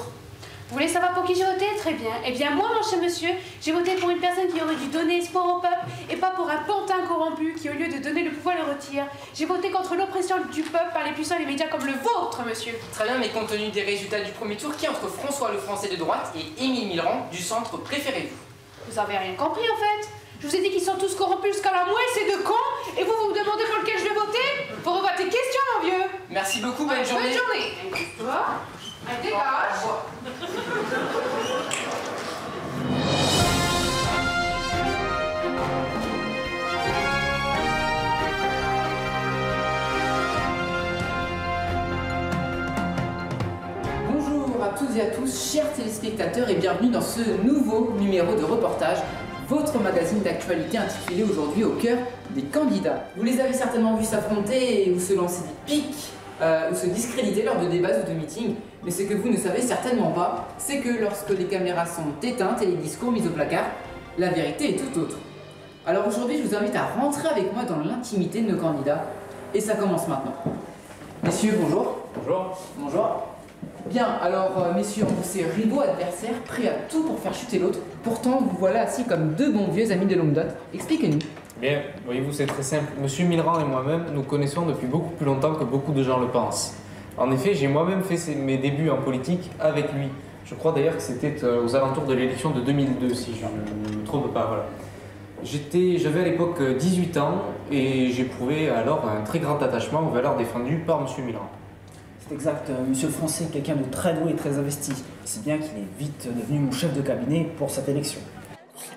Vous voulez savoir pour qui j'ai voté? Très bien. Eh bien, moi, mon cher monsieur, j'ai voté pour une personne qui aurait dû donner espoir au peuple et pas pour un pantin corrompu qui, au lieu de donner le pouvoir, le retire. J'ai voté contre l'oppression du peuple par les puissants et les médias comme le vôtre, monsieur. Très bien, mais compte tenu des résultats du premier tour, qui entre François, le Français de droite, et Émile Milleran, du centre, préférez-vous? Vous n'avez rien compris, en fait. Je vous ai dit qu'ils sont tous corrompus jusqu'à la moelle, ces deux cons, et vous, vous me demandez pour lequel je vais voter? Pour revoir tes questions, mon vieux. Merci beaucoup, bonne journée. Bonne journée. Allez, dégage. Bonjour à toutes et à tous, chers téléspectateurs, et bienvenue dans ce nouveau numéro de reportage, votre magazine d'actualité intitulé aujourd'hui Au cœur des candidats. Vous les avez certainement vus s'affronter ou se lancer des piques ou se discréditer lors de débats ou de meetings, mais ce que vous ne savez certainement pas, c'est que lorsque les caméras sont éteintes et les discours mis au placard, la vérité est tout autre. Alors aujourd'hui, je vous invite à rentrer avec moi dans l'intimité de nos candidats, et ça commence maintenant. Messieurs, bonjour. Bonjour. Bonjour. Bien, alors messieurs, on vous est rivaux adversaires, prêts à tout pour faire chuter l'autre, pourtant vous voilà assis comme deux bons vieux amis de longue date. Expliquez-nous. Bien, voyez-vous, c'est très simple. Monsieur Milleran et moi-même nous connaissons depuis beaucoup plus longtemps que beaucoup de gens le pensent. En effet, j'ai moi-même fait mes débuts en politique avec lui. Je crois d'ailleurs que c'était aux alentours de l'élection de 2002, si je ne me trompe pas. Voilà. J'avais à l'époque 18 ans et j'éprouvais alors un très grand attachement aux valeurs défendues par monsieur Milleran. C'est exact, monsieur le Français est quelqu'un de très doué et très investi, si bien qu'il est vite devenu mon chef de cabinet pour cette élection.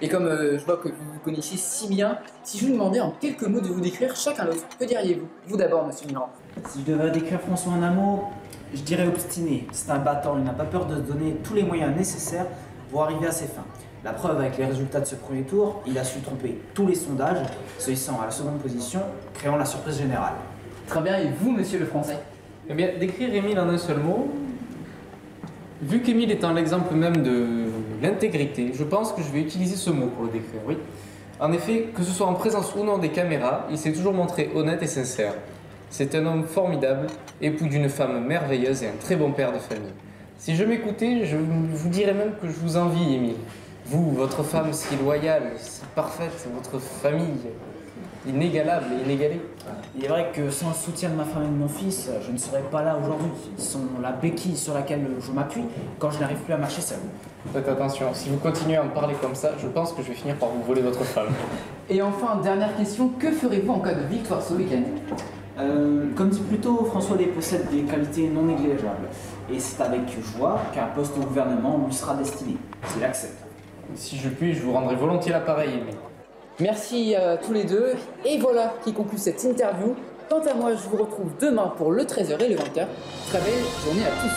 Et comme je vois que vous vous connaissez si bien, si je vous demandais en quelques mots de vous décrire chacun l'autre, que diriez-vous? Vous d'abord, monsieur Milleran. Si je devais décrire François en un mot, je dirais obstiné. C'est un battant, il n'a pas peur de se donner tous les moyens nécessaires pour arriver à ses fins. La preuve avec les résultats de ce premier tour, il a su tromper tous les sondages, se hissant à la seconde position, créant la surprise générale. Très bien, et vous, monsieur le Français? Eh bien, décrire Émile en un seul mot, vu qu'Émile étant l'exemple même de l'intégrité, je pense que je vais utiliser ce mot pour le décrire, oui. En effet, que ce soit en présence ou non des caméras, il s'est toujours montré honnête et sincère. C'est un homme formidable, époux d'une femme merveilleuse et un très bon père de famille. Si je m'écoutais, je vous dirais même que je vous envie, Émile. Vous, votre femme si loyale, si parfaite, votre famille, inégalable et inégalée. Il est vrai que sans le soutien de ma femme et de mon fils, je ne serais pas là aujourd'hui. Ils sont la béquille sur laquelle je m'appuie quand je n'arrive plus à marcher seul. Faites attention, si vous continuez à me parler comme ça, je pense que je vais finir par vous voler votre femme. Et enfin, dernière question, que ferez-vous en cas de victoire ce week-end? Comme dit plus tôt, François possède des qualités non négligeables. Et c'est avec joie qu'un poste au gouvernement lui sera destiné, s'il accepte. Si je puis, je vous rendrai volontiers l'appareil. Merci à tous les deux. Et voilà qui conclut cette interview. Quant à moi, je vous retrouve demain pour le 13h et le 20h. Très belle journée à tous.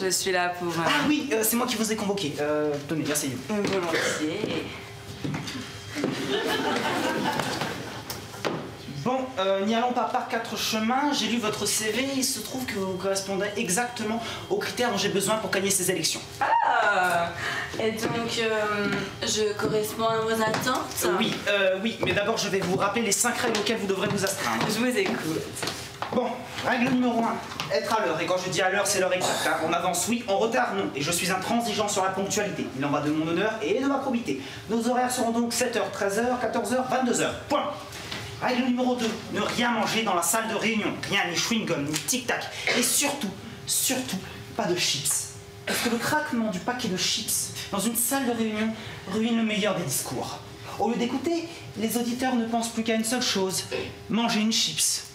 Je suis là pour... Ah oui, c'est moi qui vous ai convoqué. Tenez, asseyez-vous. Volontiers. Bon, n'y allons pas par quatre chemins. J'ai lu votre CV. Il se trouve que vous correspondez exactement aux critères dont j'ai besoin pour gagner ces élections. Ah! Et donc, je corresponds à vos attentes? Oui, oui. Mais d'abord, je vais vous rappeler les 5 règles auxquelles vous devrez vous astreindre. Je vous écoute. Bon, règle numéro 1, être à l'heure. Et quand je dis à l'heure, c'est l'heure exacte. Hein. On avance, oui, on retard, non. Et je suis intransigeant sur la ponctualité. Il en va de mon honneur et de ma probité. Nos horaires seront donc 7h, 13h, 14h, 22h. Point. Règle numéro 2, ne rien manger dans la salle de réunion. Rien, ni chewing-gum, ni tic-tac. Et surtout, surtout, pas de chips. Parce que le craquement du paquet de chips dans une salle de réunion ruine le meilleur des discours. Au lieu d'écouter, les auditeurs ne pensent plus qu'à une seule chose, manger une chips.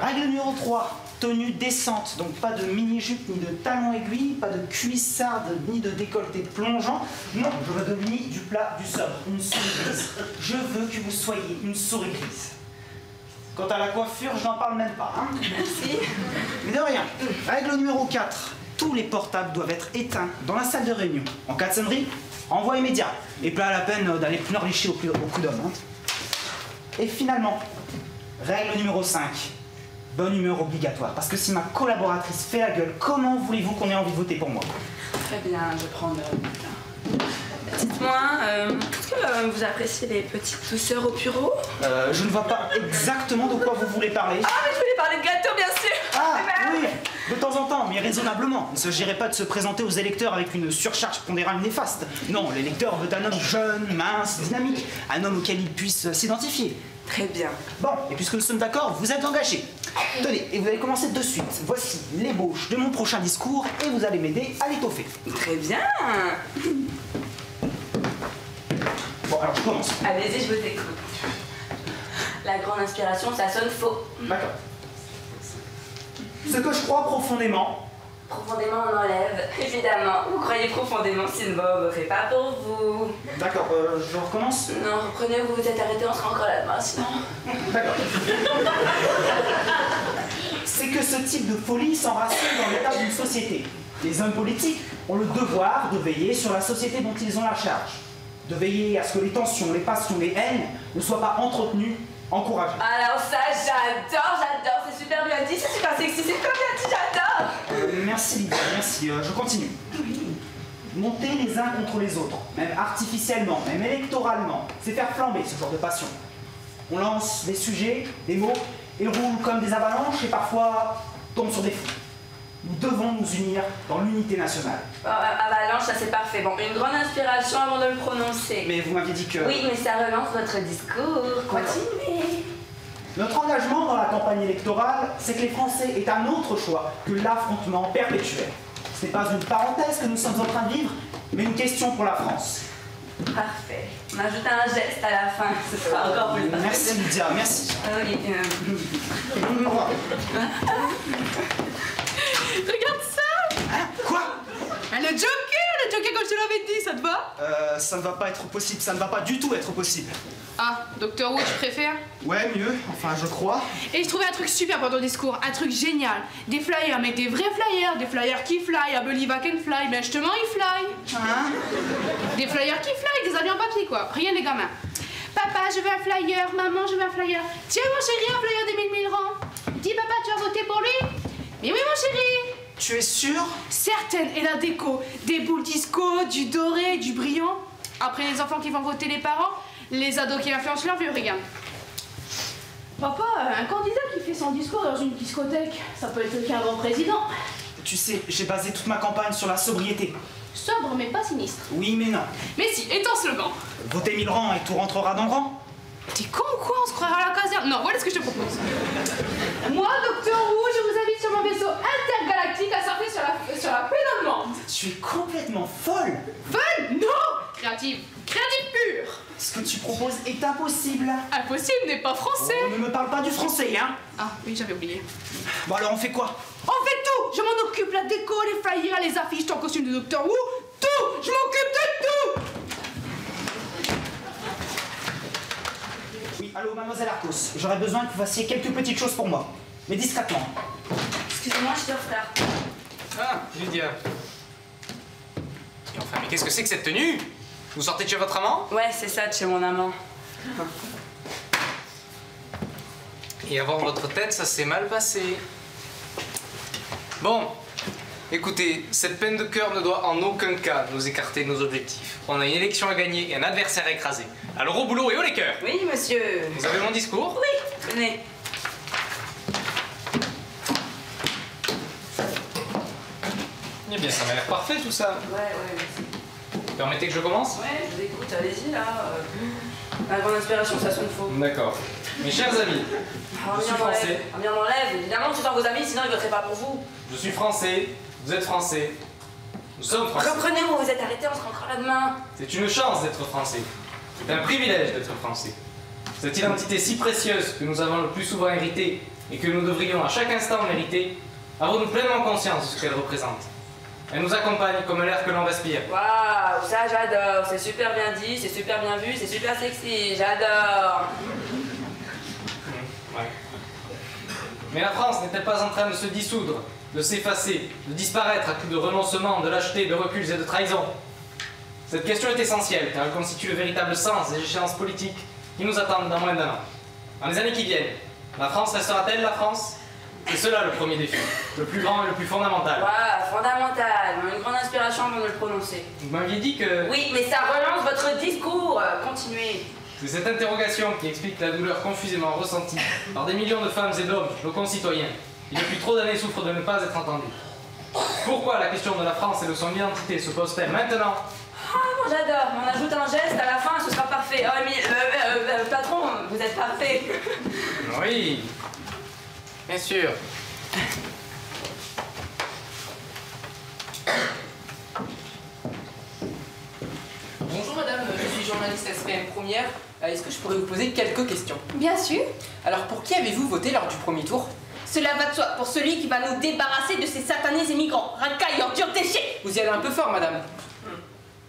Règle numéro 3, tenue décente, donc pas de mini-jupe, ni de talons aiguilles, pas de cuissarde, ni de décolleté plongeant. Non, je veux de ni du plat, du sobre, une souris grise. Je veux que vous soyez une souris grise. Quant à la coiffure, je n'en parle même pas. Hein. Merci. Mais de rien. Règle numéro 4, tous les portables doivent être éteints dans la salle de réunion. En cas de sonnerie, envoi immédiat. Et pas à la peine d'aller pleurnicher au coup d'homme. Hein. Et finalement, Règle numéro 5, bonne humeur obligatoire. Parce que si ma collaboratrice fait la gueule, comment voulez-vous qu'on ait envie de voter pour moi? Très bien, je prends le... Dites-moi, est-ce que vous appréciez les petites douceurs au bureau? Je ne vois pas exactement de quoi vous voulez parler. Ah, mais je voulais parler de gâteau, bien sûr. Ah, oui, de temps en temps, mais raisonnablement. Il ne s'agirait pas de se présenter aux électeurs avec une surcharge pondérale néfaste. Non, l'électeur veut un homme jeune, mince, dynamique, un homme auquel il puisse s'identifier. Très bien. Bon, et puisque nous sommes d'accord, vous êtes engagés. Tenez, et vous allez commencer de suite. Voici l'ébauche de mon prochain discours et vous allez m'aider à l'étoffer. Très bien. Bon, alors je commence. Allez-y, je vous écoute. La grande inspiration, ça sonne faux. D'accord. Ce que je crois profondément... Profondément, on enlève, évidemment. Vous croyez profondément, Simba, c'est pas pour vous. D'accord, je recommence. Non, reprenez, vous vous êtes arrêté, on sera encore là-dedans, sinon... D'accord. C'est que ce type de folie s'enracine dans l'état d'une société. Les hommes politiques ont le devoir de veiller sur la société dont ils ont la charge. De veiller à ce que les tensions, les passions, les haines ne soient pas entretenues, encouragées. Alors ça, j'adore, j'adore, c'est super bien dit, c'est super sexy, c'est super bien dit, j'adore. Merci Lydia, merci, je continue. Monter les uns contre les autres, même artificiellement, même électoralement, c'est faire flamber ce genre de passion. On lance des sujets, des mots, et roule comme des avalanches et parfois tombe sur des fous. Nous devons nous unir dans l'unité nationale. Avalanche, ça c'est parfait. Bon, une grande inspiration avant de le prononcer. Mais vous m'aviez dit que... Oui, mais ça relance votre discours. Continuez. Notre engagement dans la campagne électorale, c'est que les Français aient un autre choix que l'affrontement perpétuel. Ce n'est pas une parenthèse que nous sommes en train de vivre, mais une question pour la France. Parfait. On ajoute un geste à la fin, ce sera encore plus parfait. Merci Lydia, merci. Oui. Au revoir. Regarde ça! Hein? Quoi? Le Joker comme je te l'avais dit, ça te va? Ça ne va pas être possible, ça ne va pas du tout être possible. Ah, Docteur Who, tu préfères? Ouais, mieux, enfin je crois. Et je trouvais un truc super pour ton discours, un truc génial. Des flyers, mais des vrais flyers, des flyers qui fly, I believe I can fly, mais justement ils fly. Hein? Des flyers qui fly, des avions en papier quoi, rien les gamins. Papa, je veux un flyer, maman, je veux un flyer. Tiens mon chéri, un flyer des 1000 Milleran. Dis papa, tu vas voter pour lui? Mais oui, mon chéri! Tu es sûre? Certaine, et la déco. Des boules disco, du doré, du brillant. Après, les enfants qui vont voter les parents, les ados qui influencent leur vieux, regarde. Papa, un candidat qui fait son discours dans une discothèque, ça peut être le cas avant président. Tu sais, j'ai basé toute ma campagne sur la sobriété. Sobre, mais pas sinistre. Oui, mais non. Mais si, et ton slogan? Votez 1000 rangs et tout rentrera dans le rang. T'es con ou quoi? On se croirait à la caserne. Non, voilà ce que je te propose. Moi, Docteur Who, je vous invite sur mon vaisseau intergalactique à surfer sur la pluie dans le monde. Tu es complètement folle. Folle? Non! Créative. Créative pure. Ce que tu proposes est impossible. Impossible n'est pas français. On ne me parle pas du français, hein? Ah, oui, j'avais oublié. Bon, alors on fait quoi? On fait tout. Je m'en occupe, la déco, les flyers, les affiches, ton costume de Docteur Who. Tout. Je m'occupe de tout. Allô, mademoiselle Arcos, j'aurais besoin que vous fassiez quelques petites choses pour moi, mais discrètement. Excusez-moi, je te frère. Ah, Lydia. Et enfin, mais qu'est-ce que c'est que cette tenue? Vous sortez de chez votre amant? Ouais, c'est ça, de chez mon amant. Et avant votre tête, ça s'est mal passé. Bon, écoutez, cette peine de cœur ne doit en aucun cas nous écarter de nos objectifs. On a une élection à gagner et un adversaire à écraser. Alors au boulot et au les cœurs. Oui, monsieur. Vous avez mon discours? Oui, tenez. Eh bien, ça m'a l'air parfait tout ça. Ouais. Permettez que je commence? Ouais, je vous écoute, allez-y là. La grande inspiration, ça sonne faux. D'accord. Mes chers amis, je suis français. On vient d'enlève, évidemment, tout dans vos amis, sinon ils ne voteraient pas pour vous. Je suis français, vous êtes français. Nous sommes français. Reprenez-moi, vous êtes arrêtés, on sera encore là demain. C'est une chance d'être français. C'est un privilège d'être français. Cette identité si précieuse que nous avons le plus souvent héritée et que nous devrions à chaque instant mériter, avons-nous pleinement conscience de ce qu'elle représente. Elle nous accompagne comme l'air que l'on respire. Waouh, ça j'adore, c'est super bien dit, c'est super bien vu, c'est super sexy, j'adore. Ouais. Mais la France n'est-elle pas en train de se dissoudre, de s'effacer, de disparaître à coup de renoncement, de lâcheté, de reculs et de trahison? Cette question est essentielle car elle constitue le véritable sens des échéances politiques qui nous attendent dans moins d'un an. Dans les années qui viennent, La France restera-t-elle la France? C'est cela le premier défi, le plus grand et le plus fondamental. Waouh, fondamental, on a une grande inspiration avant de le prononcer. Vous m'aviez dit que... Oui, mais ça relance votre discours, continuez. C'est cette interrogation qui explique la douleur confusément ressentie par des millions de femmes et d'hommes, nos concitoyens, qui depuis trop d'années souffrent de ne pas être entendus. Pourquoi la question de la France et de son identité se pose-t-elle maintenant? Ah, bon, j'adore, on ajoute un geste, à la fin ce sera parfait. Oh, mais, patron, vous êtes parfait. Oui. Bien sûr. Bonjour madame, je suis journaliste SPM Première. Est-ce que je pourrais vous poser quelques questions? Bien sûr. Alors pour qui avez-vous voté lors du premier tour? Cela va de soi, pour celui qui va nous débarrasser de ces satanés immigrants, racailles, ordures, déchets. Vous y allez un peu fort madame.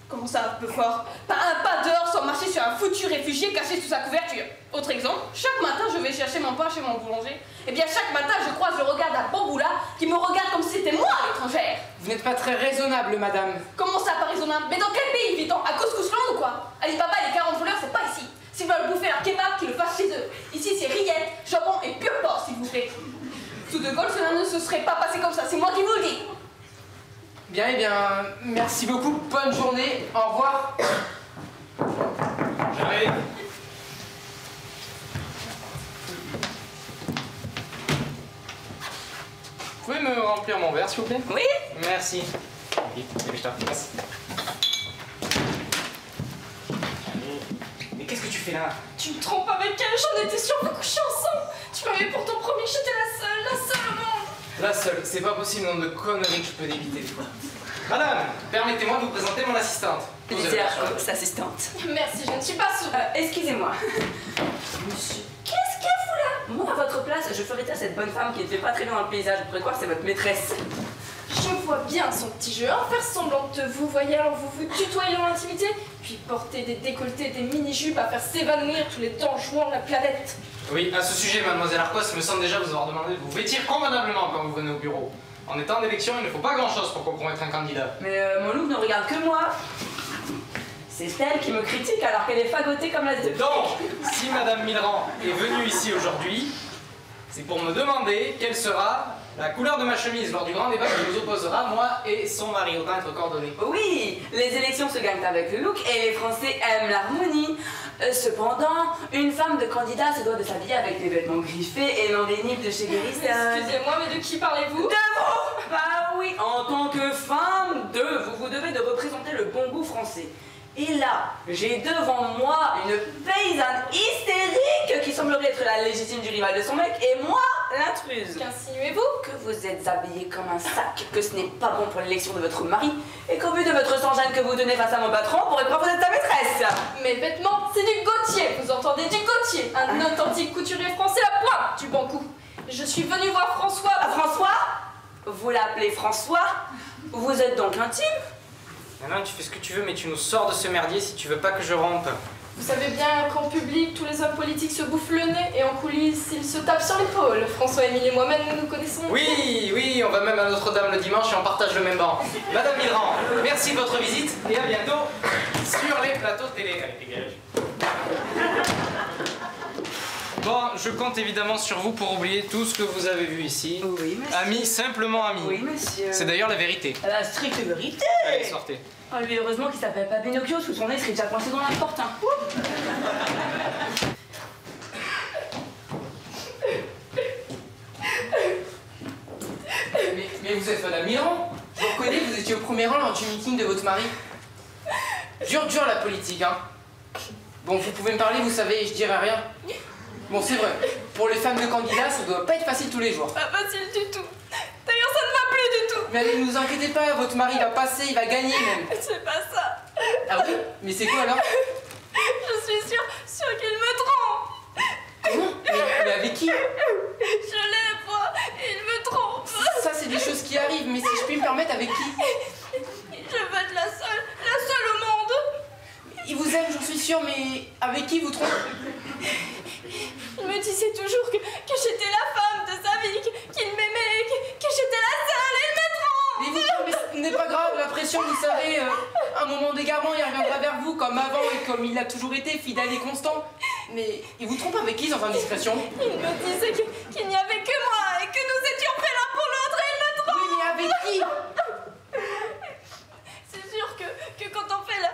Comment ça, un peu fort? Pas un pas dehors sans marcher sur un foutu réfugié caché sous sa couverture. Autre exemple, chaque matin je vais chercher mon pain chez mon boulanger. Et bien chaque matin je croise le regard d'un bamboula qui me regarde comme si c'était moi l'étrangère. Vous n'êtes pas très raisonnable, madame. Comment ça, pas raisonnable? Mais dans quel pays vit-on? À Couscousland ou quoi? Allez, papa, les 40 voleurs, c'est pas ici. S'ils veulent bouffer leur kebab, qu'ils le fassent chez eux. Ici, c'est rillettes, jambon et pur porc, s'il vous plaît. Sous De Gaulle, cela ne se serait pas passé comme ça, c'est moi qui vous le dis. Bien, eh bien, merci beaucoup, bonne journée, au revoir. J'arrive. Vous pouvez me remplir mon verre, s'il vous plaît? Oui. Merci. Oui, je t'en remercie. Mais qu'est-ce que tu fais là? Tu me trompes avec elle, j'en étais sûre, vous coucher ensemble. Tu m'avais pourtant promis que j'étais la seule au monde. La seule, c'est pas possible, le nombre de conneries que je peux éviter. Madame, permettez-moi de vous présenter mon assistante. Lydia, assistante. Merci, je ne suis pas sourde. Excusez-moi. Monsieur, qu'est-ce qu'elle fout là? Moi, à votre place, je ferais taire cette bonne femme qui ne fait pas très loin dans le paysage. Vous pourrez croire que c'est votre maîtresse. Je vois bien son petit jeu, en faire semblant de vous voyez, en vous tutoyant dans l'intimité, puis porter des décolletés, des mini-jupes à faire s'évanouir tous les temps jouant la planète. Oui, à ce sujet, mademoiselle Arcos me semble déjà vous avoir demandé de vous vêtir convenablement quand vous venez au bureau. En étant en élection, il ne faut pas grand-chose pour compromettre un candidat. Mais mon loup ne regarde que moi. C'est elle qui me critique alors qu'elle est fagotée comme la zèbre. Donc, si madame Milleran est venue ici aujourd'hui, c'est pour me demander quelle sera la couleur de ma chemise lors du grand débat qui nous opposera, moi et son mari, autant être coordonnés. Oui, les élections se gagnent avec le look et les Français aiment l'harmonie. Cependant, une femme de candidat se doit de s'habiller avec des vêtements griffés et non des nippes de chez Bérézina. Excusez-moi, mais de qui parlez-vous? De vous! Bah oui, en tant que femme de, vous vous devez de représenter le bon goût français. Et là, j'ai devant moi une paysanne hystérique qui semblerait être la légitime du rival de son mec et moi, l'intruse. Qu'insinuez-vous? Que vous êtes habillée comme un sac, que ce n'est pas bon pour l'élection de votre mari et qu'au vu de votre sang-gêne que vous donnez face à mon patron, on pourrait croire que vous êtes sa maîtresse. Mes vêtements, c'est du Gautier, vous entendez, du Gautier, un authentique couturier français à pointe du bon coup. Je suis venue voir François. Ah, François? Vous l'appelez François? Vous êtes donc intime? Non, tu fais ce que tu veux, mais tu nous sors de ce merdier si tu veux pas que je rampe. Vous savez bien qu'en public, tous les hommes politiques se bouffent le nez et en coulisses, ils se tapent sur l'épaule. François, Émile et moi-même, nous nous connaissons. Oui, oui, on va même à Notre-Dame le dimanche et on partage le même banc. Madame Milleran, merci de votre visite et à bientôt sur les plateaux télé. Allez, dégage. Bon, je compte évidemment sur vous pour oublier tout ce que vous avez vu ici. Oui, monsieur. Amis, simplement amis. Oui, monsieur. C'est d'ailleurs la vérité. La stricte vérité. Allez, sortez. Oh, lui, heureusement qu'il s'appelle pas Pinocchio, sous son nez serait déjà coincé dans la porte. Hein. Mais vous êtes madame Milleran. Vous reconnaissez, vous étiez au premier rang lors du meeting de votre mari. Dur, dur la politique, hein. Bon, vous pouvez me parler, vous savez, je dirai rien. Bon, c'est vrai, pour les femmes de candidats, ça doit pas être facile tous les jours. Pas facile du tout. D'ailleurs, ça ne va plus du tout. Mais allez, ne vous inquiétez pas, votre mari va passer, il va gagner même. C'est pas ça. Ah oui? Mais c'est quoi alors? Je suis sûre qu'il me trompe. Comment? Mais avec qui? Je l'aime, moi, et il me trompe. Ça, c'est des choses qui arrivent, mais si je puis me permettre, avec qui? Je veux être la seule au monde. Il vous aime, j'en suis sûre, mais avec qui vous trompez? Il me disait toujours que j'étais la femme de sa vie, qu'il m'aimait, que j'étais la seule et il me trompe. Mais ce n'est pas grave, la pression, vous savez, un moment d'égarement, il reviendra vers vous comme avant et comme il l'a toujours été, fidèle et constant. Mais il vous trompe avec qui, sans indiscrétion? Il me disait qu'il n'y avait que moi et que nous étions prêts l'un pour l'autre et il me trompe. Oui, mais avec qui? C'est sûr que quand on fait la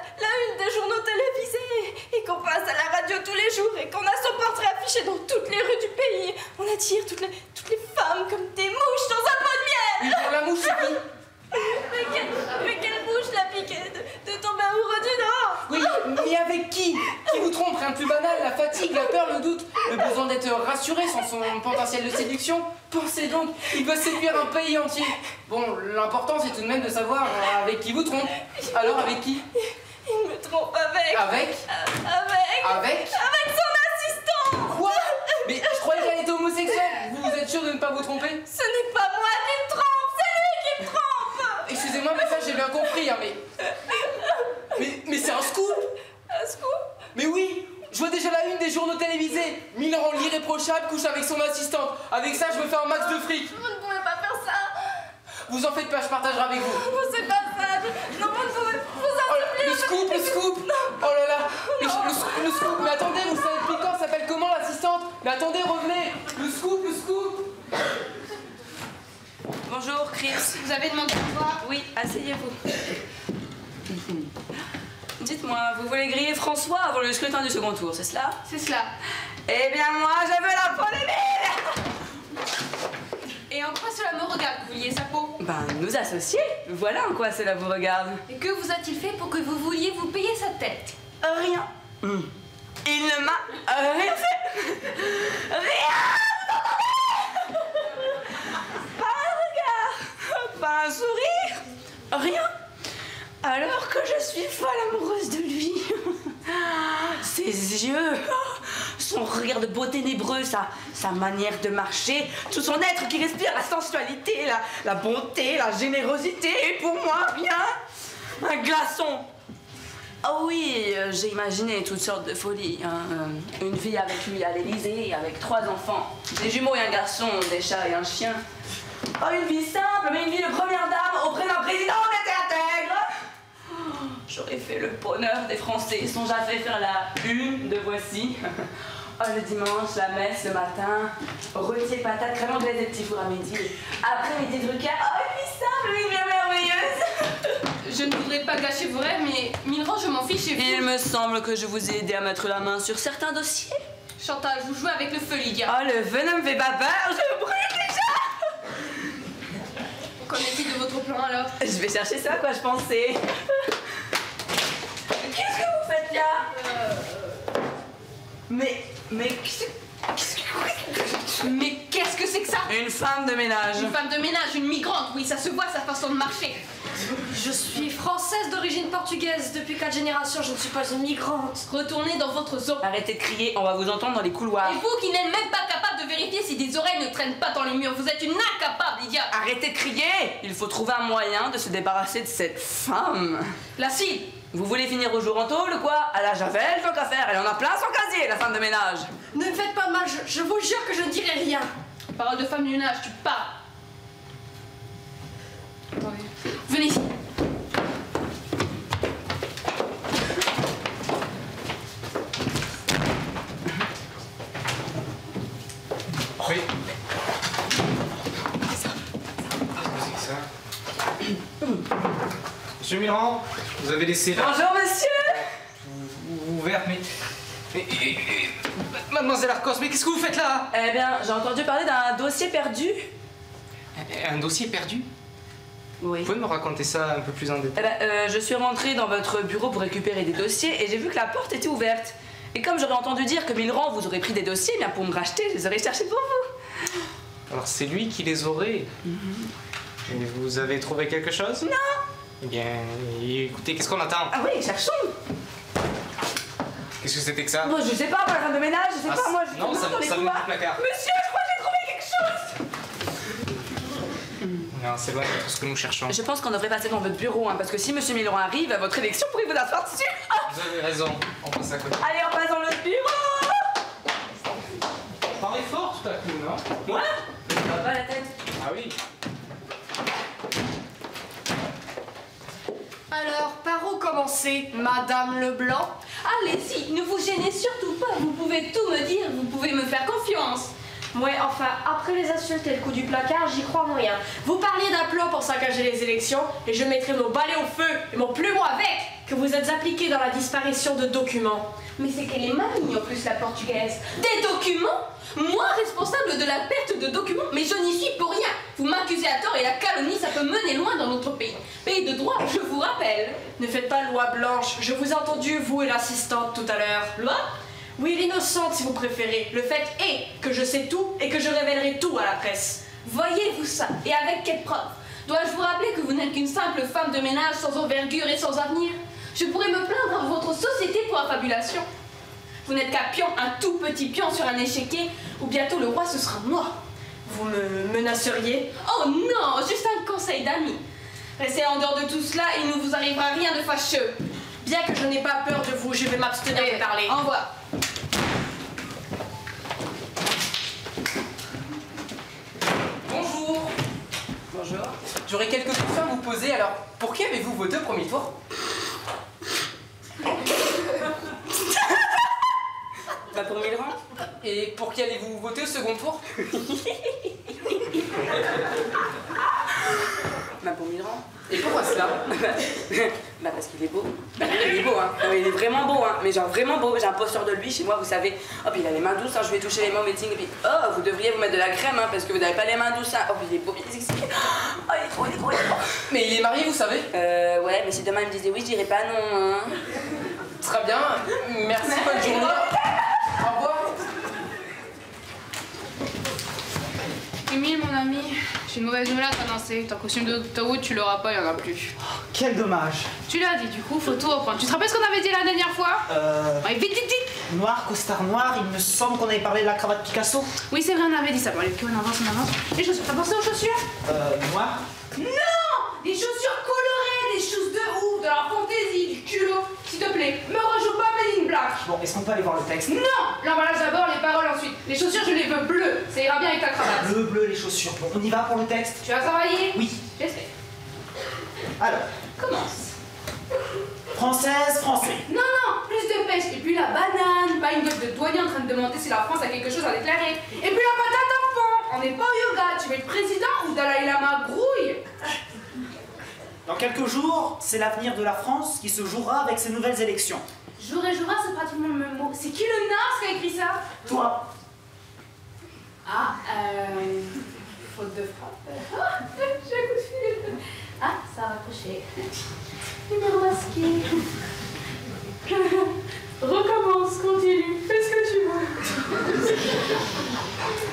une des journaux télévisés et qu'on passe à la radio tous les jours et qu'on a son portrait affiché dans toutes les rues du pays, on attire toutes les femmes comme des mouches dans un pot de miel. Mais pour la mouche, c'est qui? Mais quelle bouche la piquée de tomber amoureux du Nord. Oui, mais avec qui? Qui vous trompe? Rien de plus banal, la fatigue, la peur, le doute, le besoin d'être rassuré sans son potentiel de séduction. Pensez donc, il peut séduire un pays entier. Bon, l'important c'est tout de même de savoir avec qui vous trompe. Alors avec qui? Il me trompe avec... Avec son assistant. Quoi? Mais je croyais qu'elle était homosexuelle. Vous êtes sûr de ne pas vous tromper? Ce n'est pas moi qui me trompe. Excusez-moi, mais ça j'ai bien compris, hein, mais c'est un scoop! Un scoop? Mais oui! Je vois déjà la une des journaux télévisés! Milleran, l'irréprochable, couche avec son assistante! Avec ça, je me fais un max de fric! Vous ne pouvez pas faire ça! Vous en faites pas, je partagerai avec vous! Vous c'est pas ça! Non, vous ne pouvez pas! Le scoop, le scoop! Oh là là! Le scoop! Mais attendez, vous savez plus quand s'appelle comment l'assistante? Mais attendez, revenez! Le scoop, le scoop! Bonjour, Chris. Vous avez demandé à voir? Oui, asseyez-vous. Dites-moi, vous voulez griller François avant le scrutin du second tour, c'est cela? C'est cela. Eh bien, moi, je veux la peau d'Émile. Et en quoi cela me regarde, que vous vouliez sa peau? Ben, nous associer. Voilà en quoi cela vous regarde. Et que vous a-t-il fait pour que vous vouliez vous payer sa tête? Rien. Mmh. Il ne m'a rien fait. Rien. Pas un sourire, rien, alors que je suis folle amoureuse de lui. Ses yeux, son regard de beauté ténébreux, sa manière de marcher, tout son être qui respire la sensualité, la bonté, la générosité, et pour moi, bien, un glaçon. Ah oui, j'ai imaginé toutes sortes de folies. Hein. Une fille avec lui à l'Élysée, avec 3 enfants, des jumeaux et un garçon, des chats et un chien. Oh, une vie simple, mais une vie de première dame auprès d'un président de intègre. Oh, j'aurais fait le bonheur des Français. Songe à faire la une de Voici. Oh, le dimanche, la messe, le matin. Rôtier, patate, crème anglaise et petits fours à midi. Après-midi, Drucker. Oh, une vie simple, une vie merveilleuse. Je ne voudrais pas gâcher vos rêves, mais Milleran, je m'en fiche. Il me semble que je vous ai aidé à mettre la main sur certains dossiers. Chantage, vous jouez avec le feu, Lydia. Oh, le feu ne me fait pas peur, je brûle déjà. Qu'en est-il de votre plan alors? Je vais chercher ça, quoi, je pensais. Qu'est-ce que vous faites là? Mais qu'est-ce que c'est que ça? Une femme de ménage. Une femme de ménage, une migrante, oui, ça se voit, sa façon de marcher. Je suis française d'origine portugaise. Depuis 4 générations, je ne suis pas une migrante. Retournez dans votre zone. Arrêtez de crier, on va vous entendre dans les couloirs. Et vous qui n'êtes même pas capable de vérifier si des oreilles ne traînent pas dans les murs, vous êtes une incapable, Lydia. Arrêtez de crier. Il faut trouver un moyen de se débarrasser de cette femme. La cible. Vous voulez finir au jour en tôle ou quoi? À la Javel, tant qu'à faire. Elle en a plein son casier, la femme de ménage. Ne me faites pas mal, je vous jure que je ne dirai rien. Parole de femme du ménage, tu pars. Attendez. Venez ici. Oui. C'est ça. Monsieur Milleran, vous avez laissé la... Bonjour, monsieur. Ouverte, mais mademoiselle Arcos, mais qu'est-ce que vous faites là? Eh bien, j'ai entendu parler d'un dossier perdu. Un dossier perdu? Oui. Vous pouvez me raconter ça un peu plus en détail? Eh ben, je suis rentrée dans votre bureau pour récupérer des dossiers et j'ai vu que la porte était ouverte. Et comme j'aurais entendu dire que Milleran vous aurait pris des dossiers, bien pour me racheter, je les aurais cherchés pour vous. Alors c'est lui qui les aurait. Et vous avez trouvé quelque chose? Non. Eh bien, écoutez, qu'est-ce qu'on attend? Ah oui, cherchons. Qu'est-ce que c'était que ça? Moi, je sais pas, pour la femme de ménage, je sais pas, moi, je... Non, ça vient du placard. Monsieur, je crois que j'ai trouvé quelque chose. Non, c'est loin de ce que nous cherchons. Je pense qu'on devrait passer dans votre bureau, hein, parce que si monsieur Milleran arrive, à votre élection, vous pourrez vous asseoir dessus. Vous avez raison, on passe à côté. Allez, on passe dans notre bureau. On paraît fort tout à coup, non? Moi? Ça va pas la tête. Ah oui. Alors, par où commencer, madame Leblanc? Allez-y, ne vous gênez surtout pas, vous pouvez tout me dire, vous pouvez me faire confiance. Ouais, enfin, après les insultes et le coup du placard, j'y crois moyen. Vous parliez d'un plan pour saccager les élections, et je mettrai mon balai au feu et mon plumeau avec que vous êtes impliqué dans la disparition de documents. Mais c'est qu'elle est maligne en plus, la portugaise. Des documents? Moi, responsable de la perte de documents? Mais je n'y suis pour rien. Vous m'accusez à tort et la calomnie, ça peut mener loin dans notre pays. Pays de droit, je vous rappelle. Ne faites pas loi blanche. Je vous ai entendu, vous et l'assistante, tout à l'heure. Loi? Oui, l'innocente, si vous préférez. Le fait est que je sais tout et que je révélerai tout à la presse. Voyez-vous ça? Et avec quelle preuve? Dois-je vous rappeler que vous n'êtes qu'une simple femme de ménage sans envergure et sans avenir? Je pourrais me plaindre de votre société pour affabulation. Vous n'êtes qu'un pion, un tout petit pion sur un échiquier, ou bientôt le roi, ce sera moi. Vous me menaceriez? Oh non, juste un conseil d'ami. Restez en dehors de tout cela et il ne vous arrivera rien de fâcheux. Bien que je n'ai pas peur de vous, je vais m'abstenir de parler. Au revoir. Bonjour. Bonjour. J'aurais quelques questions à vous poser. Alors, pour qui avez-vous voté au premier tour? Pas pour Milleran. Et pour qui allez-vous voter au second tour? Bah pour Milleran. Et pourquoi cela? Bah parce qu'il est beau. Bah il est beau hein. Il est vraiment beau hein. Mais genre vraiment beau. J'ai un poster de lui chez moi, vous savez. Hop, il a les mains douces, hein. Je vais toucher les mains au meeting. Et puis oh, vous devriez vous mettre de la crème hein, parce que vous n'avez pas les mains douces hein. Oh il est beau, il est exquis. Oh il est beau, il est beau, il est beau. Mais il est marié, vous savez? Ouais, mais si demain il me disait oui, je dirais pas non hein. Très bien, merci, bonne journée. Au revoir. Émile, mon ami, j'ai une mauvaise nouvelle à t'annoncer. Ton costume de Tombouctou, tu l'auras pas, il n'y en a plus. Oh, quel dommage. Tu l'as dit, du coup, faut tout reprendre. Tu te rappelles ce qu'on avait dit la dernière fois? Ouais, vite, vite, vite. Noir, costard noir, il me semble qu'on avait parlé de la cravate Picasso. Oui, c'est vrai, on avait dit ça. Bon, allez, on avance, on avance. Les chaussures, t'as pensé aux chaussures? Noir? Non! Des chaussures colorées, des choses de ouf, de la fantaisie, du culot. S'il te plaît, me rejoue pas Made in Black. Bon, est-ce qu'on peut aller voir le texte? Non! L'emballage d'abord, les paroles ensuite. Les chaussures, je les veux bleues. Ça ira bien avec ta cravate. Bleu, les chaussures. Bon, on y va pour le texte? Tu vas travailler? Oui. J'espère. Alors. Commence. Française, français. Non, non, plus de pêche. Et puis la banane. Pas une gueule de douanier en train de demander si la France a quelque chose à déclarer. Et puis la patate enfant. On n'est pas au yoga. Tu veux être président ou Dalai Lama? Grouille. Dans quelques jours, c'est l'avenir de la France qui se jouera avec ces nouvelles élections. Jour et jouera, c'est pratiquement le même mot. C'est qui le naze qui a écrit ça? Toi. Ah, faute de frappe. Ah, j'ai un coup de fil. Ah, ça a rapproché. Numéro masqué. Recommence, continue. Fais ce que tu veux.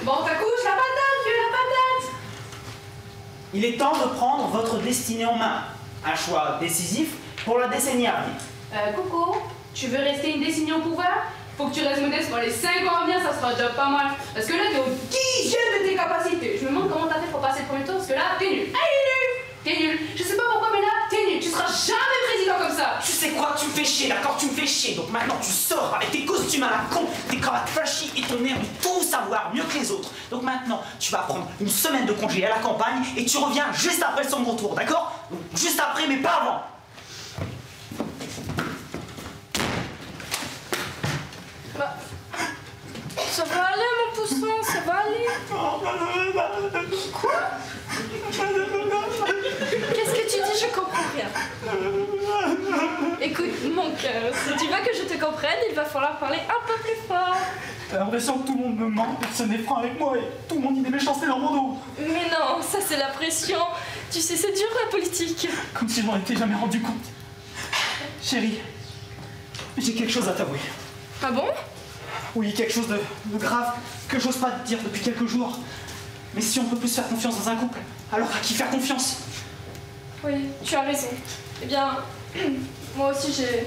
Bon, ta couche, la patate, tu veux la patate. Il est temps de prendre votre destinée en main. Un choix décisif pour la décennie à venir. Coco, tu veux rester une décennie au pouvoir? Faut que tu restes modeste pour les 5 ans à venir, ça sera déjà pas mal. Parce que là, t'es au 10e de tes capacités. Je me demande comment t'as fait pour passer le premier tour, parce que là, t'es nul. Allez, nul. T'es nul. Je sais pas pourquoi, mais là, t'es nul. Tu seras jamais président comme ça. Tu sais quoi, tu me fais chier, d'accord? Tu me fais chier. Donc maintenant, tu sors avec tes costumes à la con, tes cravates flashy et ton air de tout savoir mieux que les autres. Donc maintenant, tu vas prendre une semaine de congé à la campagne et tu reviens juste après le second tour, d'accord? Donc juste après, mais pas avant. Bah, ça va aller mon poussin, ça va aller. Quoi? Qu'est-ce que tu dis? Je comprends rien. Écoute mon cœur, si tu veux que je te comprenne, il va falloir parler un peu plus fort. T'as l'impression que tout le monde me ment, personne n'est franc avec moi et tout le monde y est méchant, c'est leur dos. Mais non, ça c'est la pression. Tu sais, c'est dur la politique. Comme si je m'en étais jamais rendu compte. Chérie, j'ai quelque chose à t'avouer. Ah bon? Oui, quelque chose de grave que j'ose pas te dire depuis quelques jours. Mais si on peut plus faire confiance dans un couple, alors à qui faire confiance? Oui, tu as raison. Eh bien, moi aussi j'ai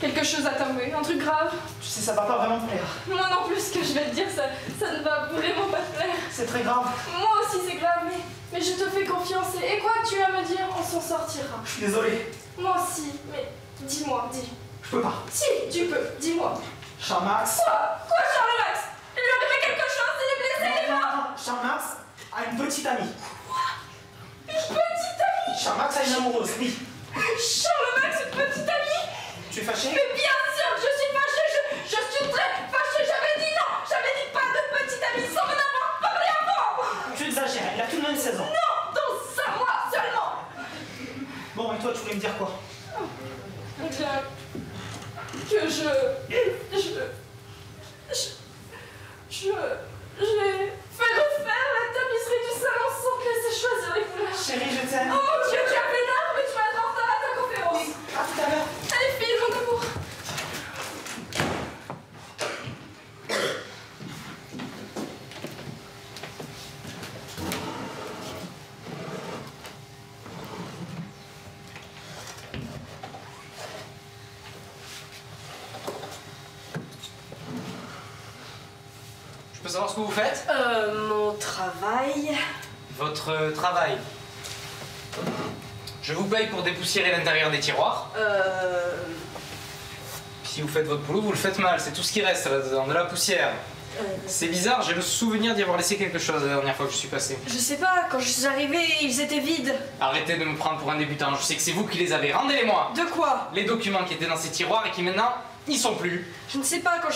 quelque chose à t'avouer, un truc grave. Tu sais, ça va pas vraiment te plaire. Moi non plus, ce que je vais te dire, ça ne va vraiment pas te plaire. C'est très grave. Moi aussi c'est grave, mais je te fais confiance. Et quoi que tu vas me dire, on s'en sortira. Je suis désolée. Moi aussi, mais dis-moi, dis. Je peux pas. Si, tu peux, dis-moi. Charles Max. Quoi Charles Max? Il lui arrive quelque chose, il est blessé, il est mort. Charles Max a une petite amie. Quoi? Une petite amie? Charles Max a une amoureuse, oui. Charles Max, une petite amie? Tu es fâchée? Mais bien sûr que je suis fâchée. Je suis très fâchée. J'avais dit non. J'avais dit pas de petite amie sans m'en avoir parlé avant. Tu exagères. Il a tout de même 16 ans. Non, dans 5 mois seulement. Bon, et toi, tu voulais me dire quoi? Que j'ai fait refaire la tapisserie du salon sans te laisser choisir les couleurs. Chérie, je t'aime. Oh mon Dieu, tu as fait l'art, mais tu vas être en retard à ta conférence. Oui. À tout à l'heure. Allez, fille, mon amour. Je peux savoir ce que vous faites? Mon travail... Votre travail? Je vous paye pour dépoussiérer l'intérieur des tiroirs. Si vous faites votre boulot, vous le faites mal. C'est tout ce qui reste là-dedans, de la poussière. C'est bizarre, j'ai le souvenir d'y avoir laissé quelque chose la dernière fois que je suis passé. Je sais pas, quand je suis arrivée, ils étaient vides. Arrêtez de me prendre pour un débutant, je sais que c'est vous qui les avez. Rendez-les-moi. De quoi? Les documents qui étaient dans ces tiroirs et qui maintenant... Ils sont plus. Je ne sais pas, quand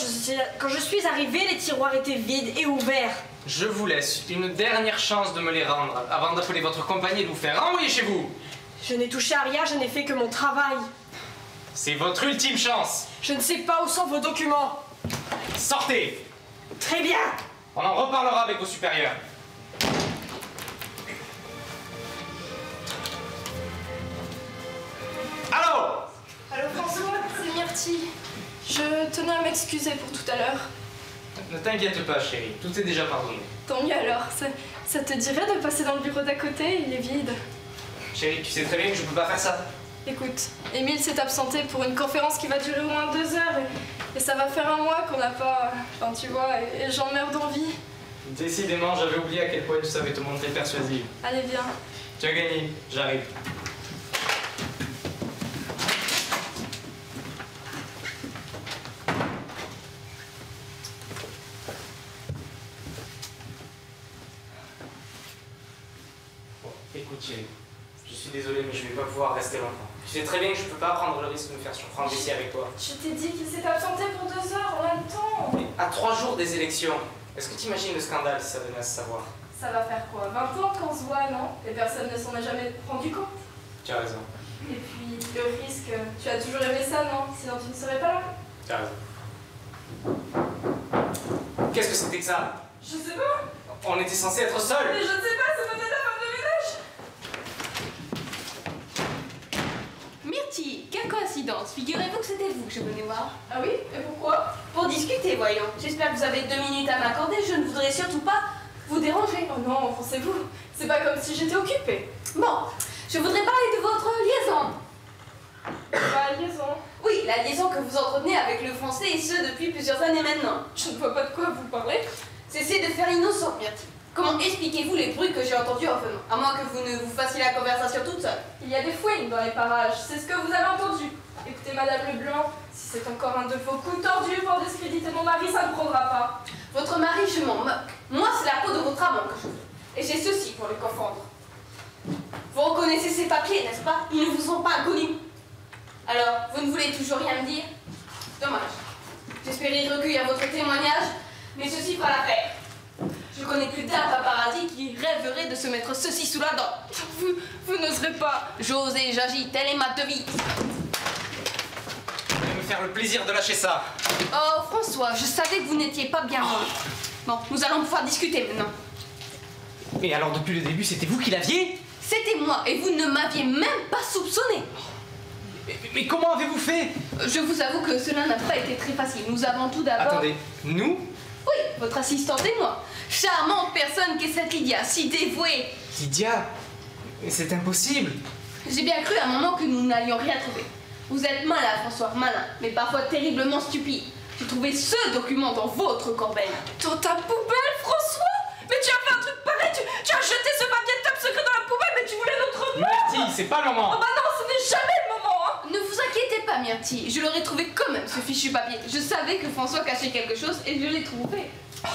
je suis arrivée, les tiroirs étaient vides et ouverts. Je vous laisse une dernière chance de me les rendre avant d'appeler votre compagnie et de vous faire renvoyer chez vous. Je n'ai touché à rien, je n'ai fait que mon travail. C'est votre ultime chance. Je ne sais pas où sont vos documents. Sortez. Très bien. On en reparlera avec vos supérieurs. Allô? Allô François, c'est Myrtille. Je tenais à m'excuser pour tout à l'heure. Ne t'inquiète pas, chérie. Tout est déjà pardonné. Tant mieux alors. Ça te dirait de passer dans le bureau d'à côté? Il est vide. Chérie, tu sais très bien que je peux pas faire ça. Écoute, Émile s'est absenté pour une conférence qui va durer au moins 2 heures. Et ça va faire 1 mois qu'on n'a pas... Enfin, tu vois, et j'emmerde d'envie. Décidément, j'avais oublié à quel point tu savais te montrer persuasive. Allez, viens. Tu as gagné. J'arrive. Je suis désolé, mais je vais pas pouvoir rester longtemps. Tu sais très bien que je peux pas prendre le risque de me faire surprendre ici avec toi. Je t'ai dit qu'il s'est absenté pour 2 heures, on a le temps. Mais à 3 jours des élections, est-ce que tu imagines le scandale si ça venait à se savoir? Ça va faire quoi? 20 ans qu'on se voit, non? Et personne ne s'en est jamais rendu compte. Tu as raison. Et puis le risque, tu as toujours aimé ça, non? Sinon tu ne serais pas là. Tu as raison. Qu'est-ce que c'était que ça? Je sais pas. On était censé être seuls. Mais je ne sais pas, ça venait d'avoir. Quelle coïncidence! Figurez-vous que c'était vous que je venais voir. Ah oui? Et pourquoi? Pour discuter, voyons. J'espère que vous avez 2 minutes à m'accorder. Je ne voudrais surtout pas vous déranger. Oh non, enfoncez-vous. C'est pas comme si j'étais occupée. Bon, je voudrais parler de votre liaison. La liaison? Oui, la liaison que vous entretenez avec le français et ce depuis plusieurs années maintenant. Je ne vois pas de quoi vous parlez. Cessez de faire innocent, Myrtille. Comment expliquez-vous les bruits que j'ai entendus en venant? À moins que vous ne vous fassiez la conversation toute seule. Il y a des fouines dans les parages, c'est ce que vous avez entendu. Écoutez, madame Leblanc, si c'est encore un de vos coups tordus pour discréditer mon mari, ça ne prendra pas. Votre mari, je m'en moque. Moi, c'est la peau de votre amant que je veux. Et j'ai ceci pour le confondre. Vous reconnaissez ces papiers, n'est-ce pas? Ils ne vous sont pas connus. Alors, vous ne voulez toujours rien me dire? Dommage. J'espérais recueillir votre témoignage, mais ceci fera l'affaire. Je connais plus d'un paparazzi qui rêverait de se mettre ceci sous la dent. Vous n'oserez pas. J'ose et j'agis, telle est ma devise. Vous allez me faire le plaisir de lâcher ça. Oh, François, je savais que vous n'étiez pas bien. Bon, nous allons pouvoir discuter maintenant. Mais alors, depuis le début, c'était vous qui l'aviez? C'était moi, et vous ne m'aviez même pas soupçonné. Mais comment avez-vous fait? Je vous avoue que cela n'a pas été très facile. Nous avons tout d'abord... Attendez, nous? Oui, votre assistante et moi. Charmante personne qu'est cette Lydia, si dévouée. Lydia? Mais c'est impossible. J'ai bien cru à un moment que nous n'allions rien trouver. Vous êtes malin, François, malin, mais parfois terriblement stupide. J'ai trouvé ce document dans votre corbeille. Dans ta poubelle, François? Mais tu as fait un truc pareil, tu as jeté ce papier de top secret dans la poubelle, mais tu voulais notre mort. Myrtille, c'est pas le moment. Oh bah non, ce n'est jamais le moment, hein. Ne vous inquiétez pas, Myrtille, je l'aurais trouvé quand même, ce fichu papier. Je savais que François cachait quelque chose et je l'ai trouvé. Oh.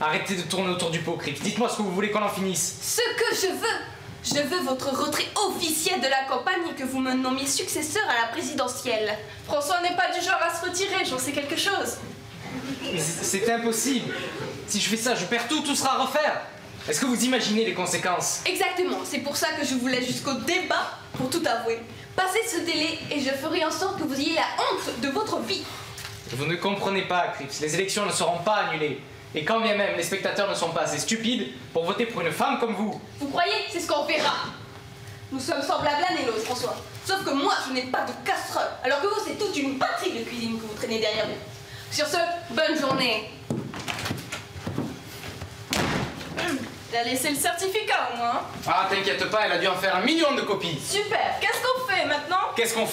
Arrêtez de tourner autour du pot, Cric. Dites-moi ce que vous voulez qu'on en finisse. Ce que je veux, Je veux votre retrait officiel de la campagne et que vous me nommiez successeur à la présidentielle. François n'est pas du genre à se retirer, j'en sais quelque chose. C'est impossible. Si je fais ça, je perds tout, tout sera à refaire. Est-ce que vous imaginez les conséquences? Exactement, c'est pour ça que je voulais jusqu'au débat pour tout avouer. Passez ce délai et je ferai en sorte que vous ayez la honte de votre vie. Vous ne comprenez pas, Crips, les élections ne seront pas annulées. Et quand bien même, les spectateurs ne sont pas assez stupides pour voter pour une femme comme vous. Vous croyez? C'est ce qu'on verra. Nous sommes semblables l'un et l'autre, François. Sauf que moi, je n'ai pas de casserole, alors que vous, c'est toute une batterie de cuisine que vous traînez derrière vous. Sur ce, bonne journée. Elle a laissé le certificat au moins. Ah, t'inquiète pas, elle a dû en faire 1 million de copies. Super. Qu'est-ce qu'on fait maintenant? Qu'est-ce qu'on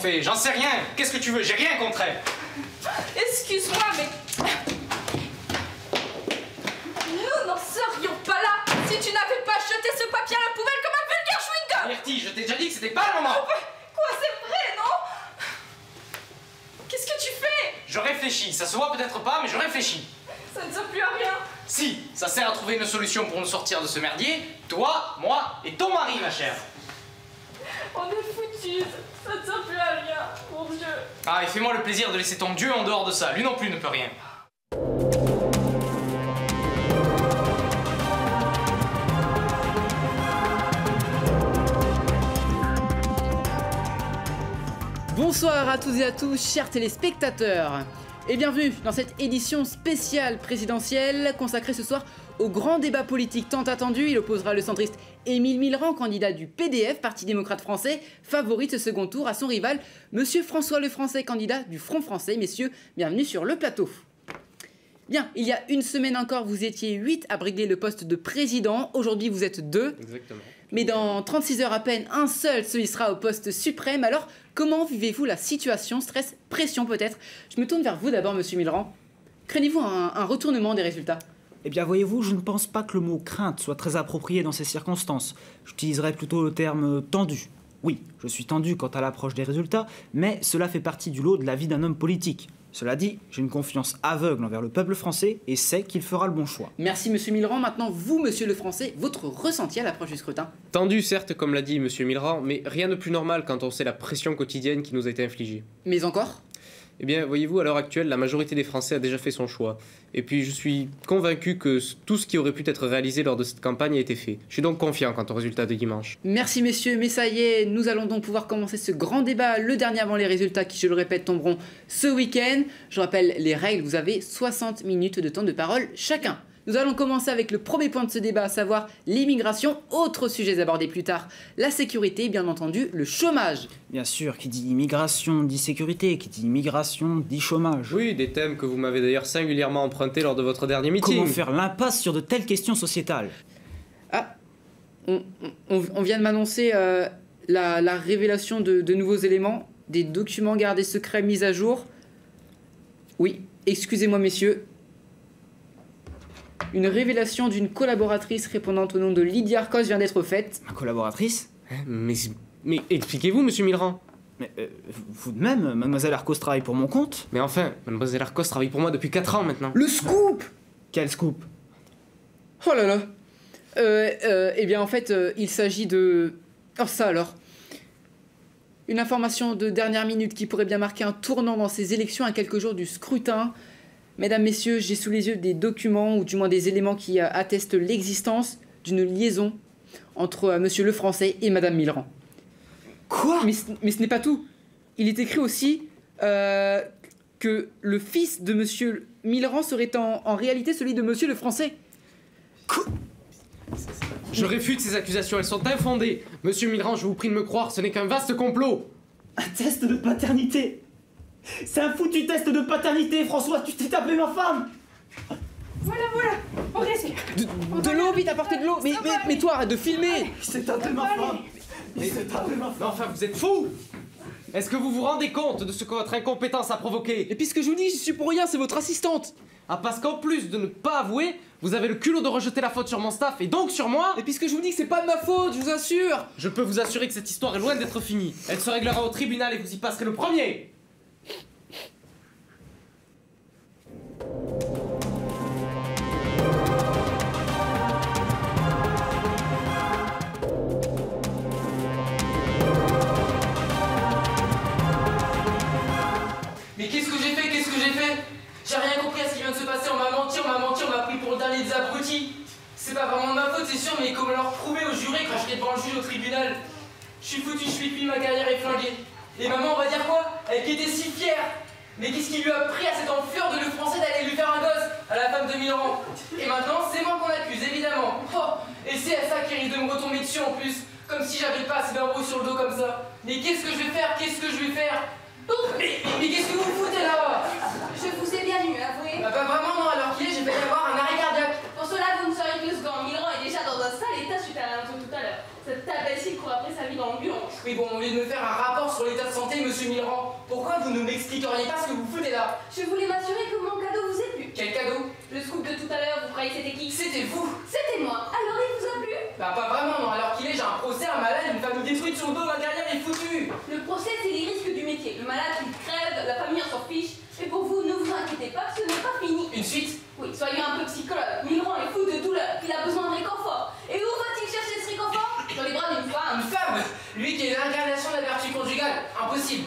fait? J'en sais rien. Qu'est-ce que tu veux? J'ai rien contre elle. Excuse-moi, mais... Nous n'en serions pas là si tu n'avais pas jeté ce papier à la poubelle comme un vulgaire chewing-gum. Myrtille, je t'ai déjà dit que c'était pas le moment. Quoi, c'est vrai, non? Qu'est-ce que tu fais? Je réfléchis. Ça se voit peut-être pas, mais je réfléchis. Ça ne sert plus à rien. Si, ça sert à trouver une solution pour nous sortir de ce merdier, toi, moi et ton mari, ma chère. On est foutus, ça ne sert plus à rien, mon Dieu. Ah, et fais-moi le plaisir de laisser ton Dieu en dehors de ça, lui non plus ne peut rien. Bonsoir à toutes et à tous, chers téléspectateurs. Et bienvenue dans cette édition spéciale présidentielle consacrée ce soir au grand débat politique tant attendu. Il opposera le centriste Émile Milleran, candidat du PDF, Parti démocrate français, favori de ce second tour à son rival, monsieur François Lefrançais, candidat du Front français. Messieurs, bienvenue sur le plateau. Bien, il y a une semaine encore, vous étiez 8 à briguer le poste de président. Aujourd'hui, vous êtes 2. Exactement. Mais dans 36 heures à peine, un seul se hissera au poste suprême. Alors, comment vivez-vous la situation? Stress, pression peut-être? Je me tourne vers vous d'abord, monsieur Milleran. Craignez-vous un retournement des résultats? Eh bien, voyez-vous, je ne pense pas que le mot « crainte » soit très approprié dans ces circonstances. J'utiliserais plutôt le terme « tendu ». Oui, je suis tendu quant à l'approche des résultats, mais cela fait partie du lot de la vie d'un homme politique. Cela dit, j'ai une confiance aveugle envers le peuple français et sais qu'il fera le bon choix. Merci monsieur Milleran. Maintenant, vous monsieur Lefrançais, votre ressenti à l'approche du scrutin? Tendu certes, comme l'a dit monsieur Milleran, mais rien de plus normal quand on sait la pression quotidienne qui nous a été infligée. Mais encore? Eh bien, voyez-vous, à l'heure actuelle, la majorité des Français a déjà fait son choix. Et puis, je suis convaincu que tout ce qui aurait pu être réalisé lors de cette campagne a été fait. Je suis donc confiant quant au résultat de dimanche. Merci, messieurs. Mais ça y est, nous allons donc pouvoir commencer ce grand débat, le dernier avant les résultats qui, je le répète, tomberont ce week-end. Je rappelle les règles. Vous avez 60 minutes de temps de parole chacun. Nous allons commencer avec le premier point de ce débat, à savoir l'immigration. Autres sujets abordés plus tard, la sécurité et bien entendu le chômage. Bien sûr, qui dit immigration dit sécurité, qui dit immigration dit chômage. Oui, des thèmes que vous m'avez d'ailleurs singulièrement empruntés lors de votre dernier meeting. Comment faire l'impasse sur de telles questions sociétales? Ah, on vient de m'annoncer la révélation de nouveaux éléments, des documents gardés secrets mis à jour. Oui, excusez-moi messieurs. Une révélation d'une collaboratrice répondant au nom de Lydia Arcos vient d'être faite. Ma collaboratrice? Mais expliquez-vous, monsieur Milleran. Mais vous de même, mademoiselle Arcos travaille pour mon compte. Mais enfin, mademoiselle Arcos travaille pour moi depuis 4 ans maintenant. Le scoop! Quel scoop? Oh là là. Eh bien en fait, il s'agit de... Oh ça alors. Une information de dernière minute qui pourrait bien marquer un tournant dans ces élections à quelques jours du scrutin. Mesdames, messieurs, j'ai sous les yeux des documents, ou du moins des éléments qui attestent l'existence d'une liaison entre monsieur Lefrançais et madame Milleran. Quoi? Mais ce n'est pas tout. Il est écrit aussi que le fils de monsieur Milleran serait en réalité celui de monsieur Lefrançais. Quoi? Je réfute ces accusations, elles sont infondées. Monsieur Milleran, je vous prie de me croire, ce n'est qu'un vaste complot. Un test de paternité? C'est un foutu test de paternité, François, tu t'es tapé ma femme! Voilà, on respire. De l'eau, vite, apportez de l'eau! Mais toi, arrête de filmer! C'est tapé ma femme! C'est tapé ma femme! Non, enfin, vous êtes fous! Est-ce que vous vous rendez compte de ce que votre incompétence a provoqué? Et puis ce que je vous dis, j'y suis pour rien, c'est votre assistante! Ah, parce qu'en plus de ne pas avouer, vous avez le culot de rejeter la faute sur mon staff et donc sur moi. Et puisque je vous dis que c'est pas de ma faute, je vous assure! Je peux vous assurer que cette histoire est loin d'être finie. Elle se réglera au tribunal et vous y passerez le premier! va leur prouver au juré quand je serai devant le juge au tribunal. Je suis foutu, je suis cuit, ma carrière est flinguée. Et maman, on va dire quoi? Elle qui était si fière. Mais qu'est-ce qui lui a pris à cet enflure de Lefrançais d'aller lui faire un gosse à la femme de Milleran? Et maintenant, c'est moi qu'on accuse, évidemment. Oh, et c'est à ça qui risque de me retomber dessus en plus. Comme si j'avais pas assez d'embrouilles sur le dos comme ça. Mais qu'est-ce que je vais faire? Qu'est-ce que je vais faire? Mais qu'est-ce que vous foutez là-bas? Je vous ai bien eu, avouez. Bah pas vraiment, non, alors qu'il est, j'ai failli avoir un arrêt cardiaque. Pour cela, vous ne seriez que second. Milleran est déjà dans un sale état suite à l'intention tout à l'heure. Cette tabacie court après sa vie dans l'ambulance. Oui, bon, au lieu de me faire un rapport sur l'état de santé, monsieur Milleran, pourquoi vous ne m'expliqueriez pas ce que vous foutez là? Je voulais m'assurer que mon cadeau vous ait plu. Quel cadeau? Le scoop de tout à l'heure, vous croyez c'était qui? C'était vous. C'était moi. Alors il vous a plu? Bah pas vraiment, non, alors qu'il est, j'ai un procès, un malade, une famille détruite sur le dos, ma carrière est foutue. Le procès, c'est les risques du métier. Le malade, il crève, la famille en s'en fiche. Et pour vous, ne vous inquiétez pas, ce n'est pas fini. Une suite? Oui, soyez un peu psychologue. Milleran est fou de douleur, il a besoin de réconfort. Et où va-t-il chercher ce réconfort? Dans les bras d'une femme. Une femme? Lui qui est l'incarnation de la vertu conjugale. Impossible.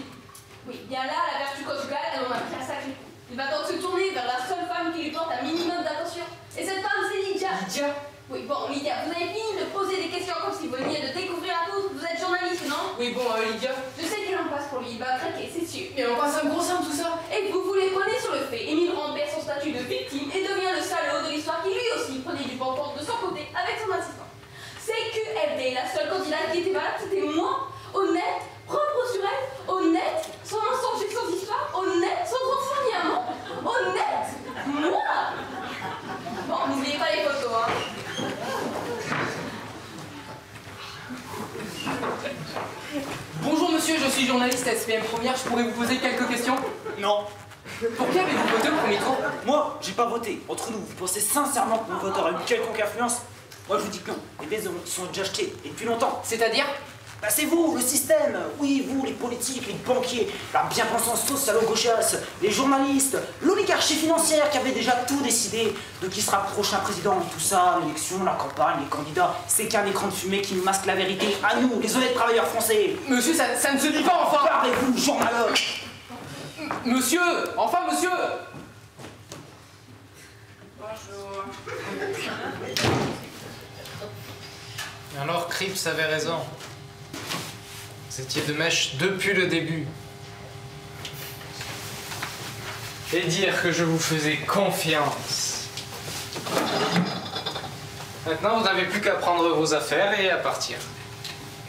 Oui, bien là, la vertu conjugale, elle en a pris un sacré coup. Il va donc se tourner vers la seule femme qui lui porte un minimum d'attention. Et cette femme, c'est Lydia. Lydia? Oui, bon, Lydia, vous avez fini de poser des questions comme si vous veniez de découvrir à tous. Vous êtes journaliste, non? Oui, bon, Lydia. Je sais qu'il en passe pour lui, il va craquer, c'est sûr. Mais en quoi ça me concerne tout ça? Et vous vous les prenez sur le fait. Émile perd son statut de victime et devient le salaud de l'histoire qui lui aussi prenait du pampon de son côté avec son assistant. CQFD, la seule candidate qui était valable, c'était moi, honnête, propre sur elle, honnête, sans mensonge et sans histoire, honnête, sans enseignement, honnête, moi. Bon, n'oubliez pas les photos, hein. Bonjour monsieur, je suis journaliste à SPM Première, je pourrais vous poser quelques questions? Non. Pourquoi avez-vous voté au premier tour? Moi, j'ai pas voté. Entre nous, vous pensez sincèrement que mon voteur a une quelconque influence? Moi, je vous dis que non. Les baises sont déjà achetées, et depuis longtemps. C'est-à-dire? Bah c'est vous, le système. Oui, vous, les politiques, les banquiers, la bien-pensance sauce salaud-gauchasse, les journalistes, l'oligarchie financière qui avait déjà tout décidé de qui sera prochain président, tout ça, l'élection, la campagne, les candidats, c'est qu'un écran de fumée qui nous masque la vérité à nous, les honnêtes travailleurs français. Monsieur, ça ne se dit pas, enfin. Parlez-vous, journalogue. Monsieur, enfin, monsieur. Bonjour. Alors, Cripps avait raison. Vous étiez de mèche depuis le début. Et dire que je vous faisais confiance. Maintenant, vous n'avez plus qu'à prendre vos affaires et à partir.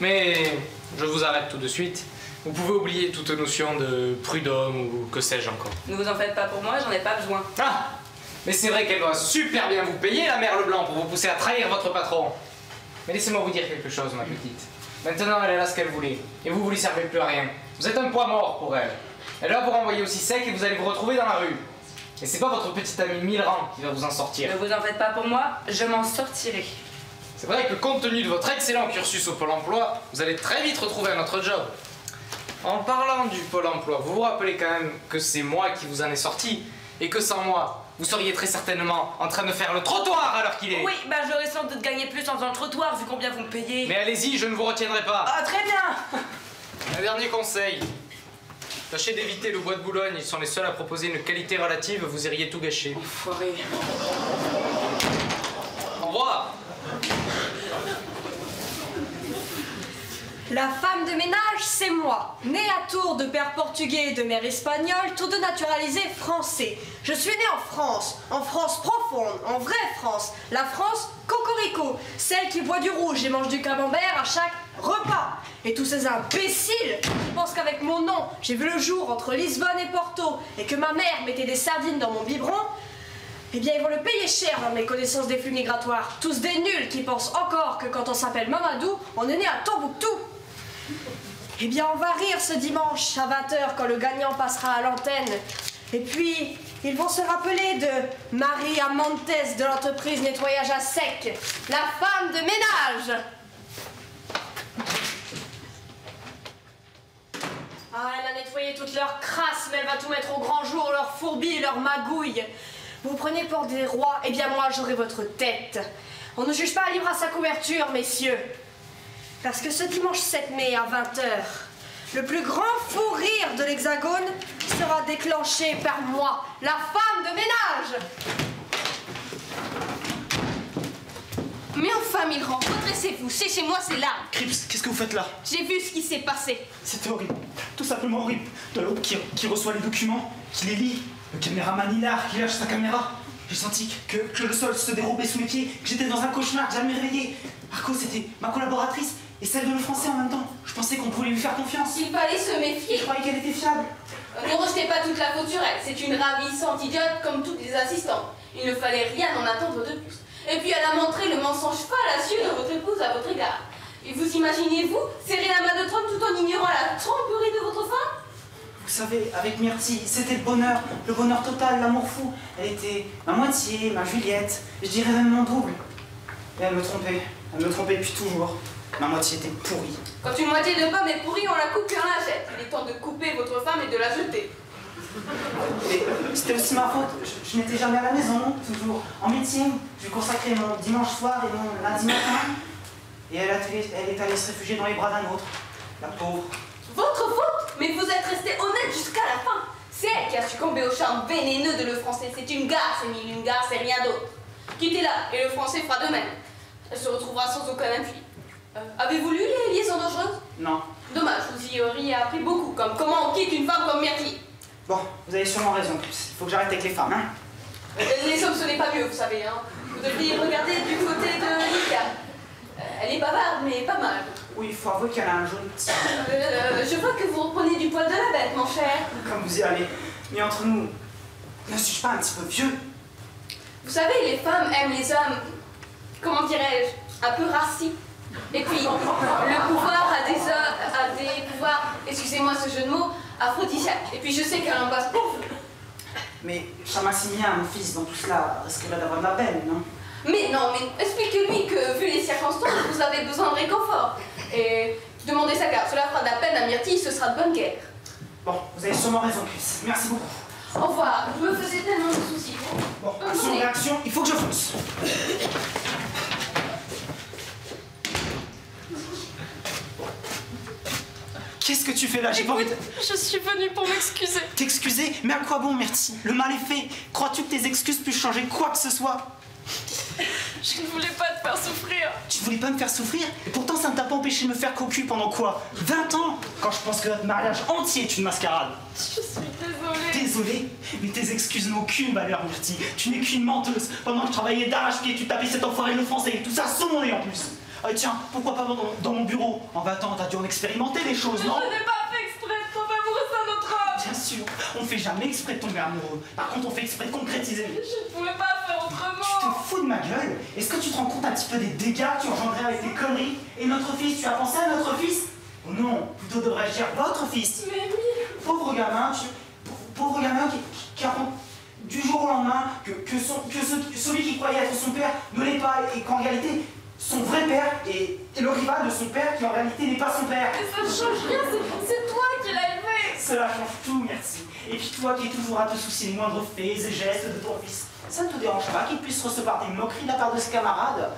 Mais je vous arrête tout de suite. Vous pouvez oublier toute notion de prud'homme ou que sais-je encore. Ne vous en faites pas pour moi, j'en ai pas besoin. Ah! Mais c'est vrai qu'elle doit super bien vous payer, la mère Leblanc, pour vous pousser à trahir votre patron. Mais laissez-moi vous dire quelque chose, ma petite. Maintenant, elle est là ce qu'elle voulait. Et vous lui servez plus à rien. Vous êtes un poids mort pour elle. Elle est là pour envoyer aussi sec et vous allez vous retrouver dans la rue. Et c'est pas votre petite amie Milleran qui va vous en sortir. Ne vous en faites pas pour moi, je m'en sortirai. C'est vrai que compte tenu de votre excellent cursus au Pôle emploi, vous allez très vite retrouver un autre job. En parlant du Pôle emploi, vous vous rappelez quand même que c'est moi qui vous en ai sorti. Et que sans moi, vous seriez très certainement en train de faire le trottoir à l'heure qu'il est. Oui, bah j'aurais sans doute gagné plus en faisant le trottoir vu combien vous me payez. Mais allez-y, je ne vous retiendrai pas. Ah, très bien. Un dernier conseil. Tâchez d'éviter le Bois de Boulogne, ils sont les seuls à proposer une qualité relative, vous iriez tout gâcher. Enfoiré. Au revoir. La femme de ménage, c'est moi. Née à Tours de père portugais et de mère espagnole, tous deux naturalisés français. Je suis née en France profonde, en vraie France. La France cocorico, celle qui boit du rouge et mange du camembert à chaque repas. Et tous ces imbéciles qui pensent qu'avec mon nom, j'ai vu le jour entre Lisbonne et Porto et que ma mère mettait des sardines dans mon biberon, eh bien, ils vont le payer cher dans mes connaissances des flux migratoires. Tous des nuls qui pensent encore que quand on s'appelle Mamadou, on est né à Tombouctou. Eh bien, on va rire ce dimanche à 20 h quand le gagnant passera à l'antenne. Et puis, ils vont se rappeler de Maria Montez de l'entreprise Nettoyage à sec, la femme de ménage. Ah, elle a nettoyé toute leur crasse, mais elle va tout mettre au grand jour, leur fourbis, leur magouille. Vous prenez pour des rois, eh bien moi j'aurai votre tête. On ne juge pas à livre à sa couverture, messieurs. Parce que ce dimanche 7 mai à 20 h, le plus grand fou rire de l'Hexagone sera déclenché par moi, la femme de ménage. Mais enfin, Milleran, redressez-vous, séchez-moi ces larmes. Crips, qu'est-ce que vous faites là? J'ai vu ce qui s'est passé. C'était horrible, tout simplement horrible. De l'autre qui reçoit les documents, qui les lit, le caméraman hilar qui lâche sa caméra. J'ai senti que le sol se dérobait sous mes pieds, que j'étais dans un cauchemar, jamais réveillé. Arcos, c'était ma collaboratrice et celle de Lefrançais en même temps. Je pensais qu'on pouvait lui faire confiance. Il fallait se méfier. Je croyais qu'elle était fiable. Ne rejetez pas toute la faute sur elle, c'est une ravissante idiote comme toutes les assistantes. Il ne fallait rien en attendre de plus. Et puis elle a montré le mensonge fallacieux de votre épouse à votre égard. Et vous imaginez-vous serrer la main de Trump tout en ignorant la tromperie de votre femme? Vous savez, avec Myrtille, c'était le bonheur total, l'amour fou. Elle était ma moitié, ma Juliette, je dirais même mon double. Et elle me trompait depuis toujours. Ma moitié était pourrie. Quand une moitié de pomme est pourrie, on la coupe et on la jette. Il est temps de couper votre femme et de la jeter. C'était aussi ma faute, je n'étais jamais à la maison, toujours en meeting. Je lui consacrais mon dimanche soir et mon lundi matin. Et elle est allée se réfugier dans les bras d'un autre. La pauvre. Votre faute? Mais vous êtes resté honnête jusqu'à la fin. C'est elle qui a succombé au charme vénéneux de Lefrançais. C'est une garce, Émile, une garce et rien d'autre. Quittez-la et Lefrançais fera de même. Elle se retrouvera sans aucun appui. Avez-vous lu les Liaisons dangereuses? Non. Dommage, vous y auriez appris beaucoup, comme comment on quitte une femme comme Myrtille. Bon, vous avez sûrement raison, il faut que j'arrête avec les femmes, hein. Les hommes, ce n'est pas mieux, vous savez, hein. Vous devriez regarder du côté de Lydia. Elle est bavarde, mais pas mal. Oui, il faut avouer qu'elle a un jaune petit. Je vois que vous reprenez du poil de la bête, mon cher. Comme vous y allez. Mais entre nous, ne suis-je pas un petit peu vieux? Vous savez, les femmes aiment les hommes, comment dirais-je, un peu rassis. Et puis, le pouvoir a des pouvoirs, excusez-moi ce jeu de mots, aphrodisiaques. Et puis je sais qu'elle en passe beaucoup. Mais Charles Maximilien, mon fils, dans tout cela, risquerait d'avoir de la peine, non? Mais non, mais expliquez-lui que, vu les circonstances, vous avez besoin de réconfort. Et demandez sa carte, cela fera de la peine à Myrtille, ce sera de bonne guerre. Bon, vous avez sûrement raison, Chris. Merci beaucoup. Au revoir, je me faisais tellement de soucis. Bon, action, réaction, il faut que je fonce. Qu'est-ce que tu fais là? J'ai pas envie de... Je suis venue pour m'excuser. T'excuser? Mais à quoi bon, Myrtille? Le mal est fait. Crois-tu que tes excuses puissent changer quoi que ce soit? Je ne voulais pas te faire souffrir. Tu voulais pas me faire souffrir? Et pourtant, ça ne t'a pas empêché de me faire cocu pendant quoi? 20 ans? Quand je pense que notre mariage entier est une mascarade. Je suis désolée. Désolée? Mais tes excuses n'ont aucune valeur, Myrtille. Tu n'es qu'une menteuse. Pendant que je travaillais d'arrache-pied, tu tapais cet enfoiré Lefrançais. Tout ça sans mon nez en plus. Ah tiens, pourquoi pas dans mon bureau? En 20 ans, t'as dû en expérimenter les choses, non? Je n'ai pas fait exprès de tomber amoureux d'un autre homme. Bien sûr, on fait jamais exprès de tomber amoureux. Par contre, on fait exprès de concrétiser. Je ne pouvais pas faire autrement. Tu te fous de ma gueule? Est-ce que tu te rends compte un petit peu des dégâts que tu engendrais avec tes conneries? Et notre fils, tu as pensé à notre fils? Non, plutôt devrais-je dire votre fils. Mais oui. Pauvre gamin, pauvre gamin qui a... Du jour au lendemain, celui qui croyait être son père ne l'est pas et qu'en réalité... Son vrai père est le rival de son père qui en réalité n'est pas son père. Mais ça ne change rien, c'est toi qui l'as élevé. Cela change tout, merci. Et puis toi qui es toujours à te soucier des moindres faits et gestes de ton fils. Ça ne te dérange pas qu'il puisse recevoir des moqueries de la part de ses camarades?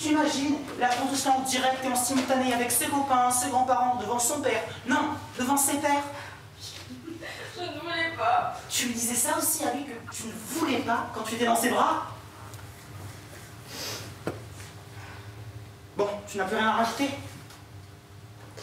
Tu imagines la conversation en direct et en simultané avec ses copains, ses grands-parents, devant son père? Non, devant ses pères. Je ne voulais pas. Tu lui disais ça aussi à lui, que tu ne voulais pas quand tu étais dans ses bras? Bon, tu n'as plus rien à rajouter?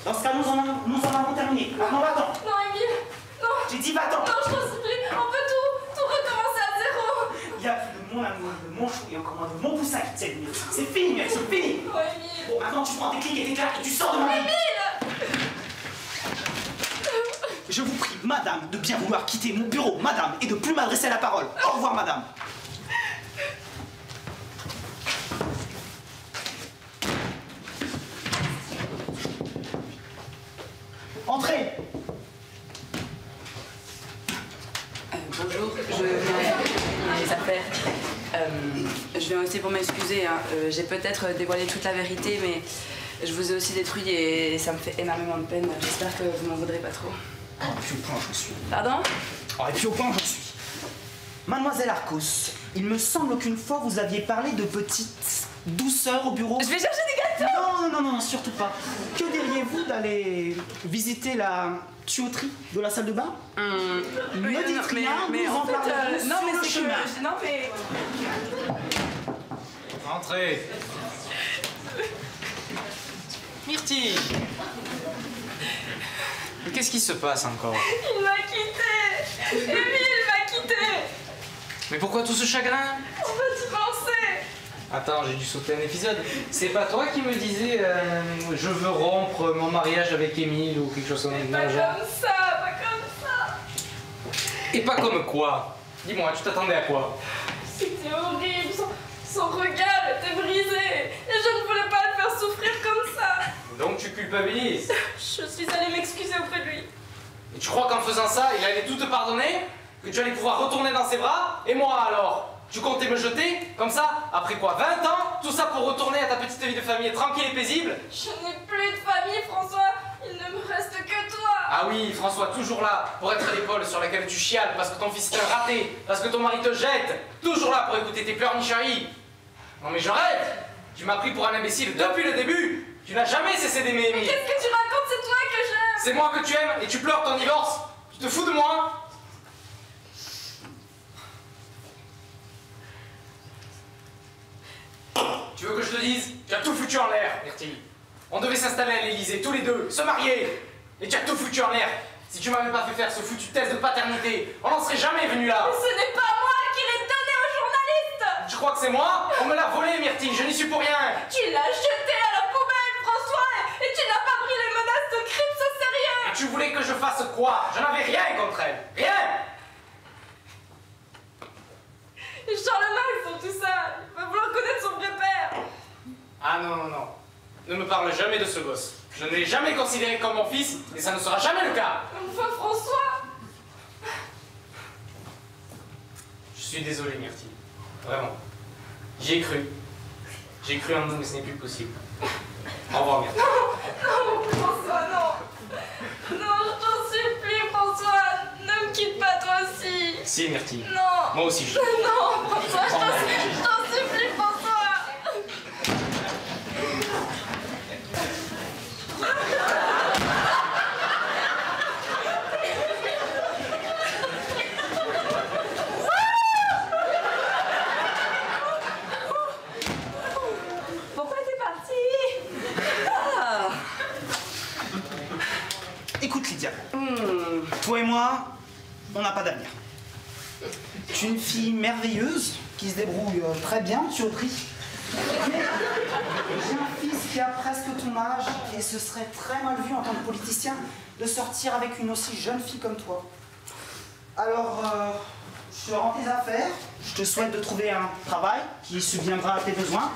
Dans ce cas, nous en avons terminé. Non, va-t'en. Non, Émile, non. J'ai dit va-t'en. Non, je t'en supplie, on peut tout recommencer à zéro. Il y a plus de mon amour, de mon chou et encore moins de mon poussin qui t'aide. C'est fini, mec, c'est fini. Oh, Émile. Bon, maintenant, tu prends tes clics et tes claques et tu sors de ma vie. Émile! Je vous prie, madame, de bien vouloir quitter mon bureau, madame, et de plus m'adresser à la parole. Au revoir, madame. Entrez. Bonjour, je viens mes affaires. Je viens aussi pour m'excuser, hein. J'ai peut-être dévoilé toute la vérité, mais je vous ai aussi détruit et ça me fait énormément de peine. J'espère que vous m'en voudrez pas trop. Oh, et puis au point j'en suis. Pardon? Oh, et puis au point j'en suis. Mademoiselle Arcos, il me semble qu'une fois vous aviez parlé de petites douceurs au bureau. Je vais chercher des gars. Non, surtout pas. Que diriez-vous d'aller visiter la tuyauterie de la salle de bain? Ne dites rien, mais en fait, non, mais c'est le chemin. Non, mais... Entrez. Myrtille! Mais qu'est-ce qui se passe encore? Il m'a quitté! Émile m'a quitté! Mais pourquoi tout ce chagrin? On va y penser! Attends, j'ai dû sauter un épisode. C'est pas toi qui me disais je veux rompre mon mariage avec Émile ou quelque chose comme ça? Pas comme ça, pas comme ça! Et pas comme quoi? Dis-moi, tu t'attendais à quoi? C'était horrible, son regard était brisé et je ne voulais pas le faire souffrir comme ça. Donc tu culpabilises? Je suis allée m'excuser auprès de lui. Et tu crois qu'en faisant ça, il allait tout te pardonner? Que tu allais pouvoir retourner dans ses bras? Et moi alors? Tu comptais me jeter? Comme ça? Après quoi, 20 ans? Tout ça pour retourner à ta petite vie de famille tranquille et paisible? Je n'ai plus de famille, François! Il ne me reste que toi! Ah oui, François, toujours là, pour être l'épaule sur laquelle tu chiales parce que ton fils t'a raté, parce que ton mari te jette, toujours là pour écouter tes pleurnicheries. Non mais j'arrête! Tu m'as pris pour un imbécile depuis le début! Tu n'as jamais cessé d'aimer Émile! Mais qu'est-ce que tu racontes? C'est toi que j'aime! C'est moi que tu aimes et tu pleures ton divorce! Tu te fous de moi? Tu veux que je te dise? Tu as tout foutu en l'air, Myrtille. On devait s'installer à l'Élysée, tous les deux, se marier! Et tu as tout foutu en l'air! Si tu m'avais pas fait faire ce foutu test de paternité, on n'en serait jamais venu là! Mais ce n'est pas moi qui l'ai donné aux journalistes! Tu crois que c'est moi? On me l'a volé, Myrtille, je n'y suis pour rien! Tu l'as jeté à la poubelle, François! Et tu n'as pas pris les menaces de crime au sérieux! Et tu voulais que je fasse quoi? Je n'avais rien contre elle! Rien! Il sort le mal pour tout ça! Il va vouloir connaître son vrai père! Ah non, non, non! Ne me parle jamais de ce gosse. Je ne l'ai jamais considéré comme mon fils, et ça ne sera jamais le cas. Enfin, François! Je suis désolé, Myrtille. Vraiment. J'y ai cru. J'ai cru en nous, mais ce n'est plus possible. Au revoir, Myrtille. Non, non, François, non! Non, je t'en supplie, François! Ne me quitte pas, toi aussi! Si, Myrtille. Non! Moi aussi, je... Non, François, je t'en supplie, François! Toi et moi, on n'a pas d'avenir. Tu es une fille merveilleuse qui se débrouille très bien, tu obris. Mais j'ai un fils qui a presque ton âge et ce serait très mal vu en tant que politicien de sortir avec une aussi jeune fille comme toi. Alors, je te rends tes affaires, je te souhaite de trouver un travail qui subviendra à tes besoins,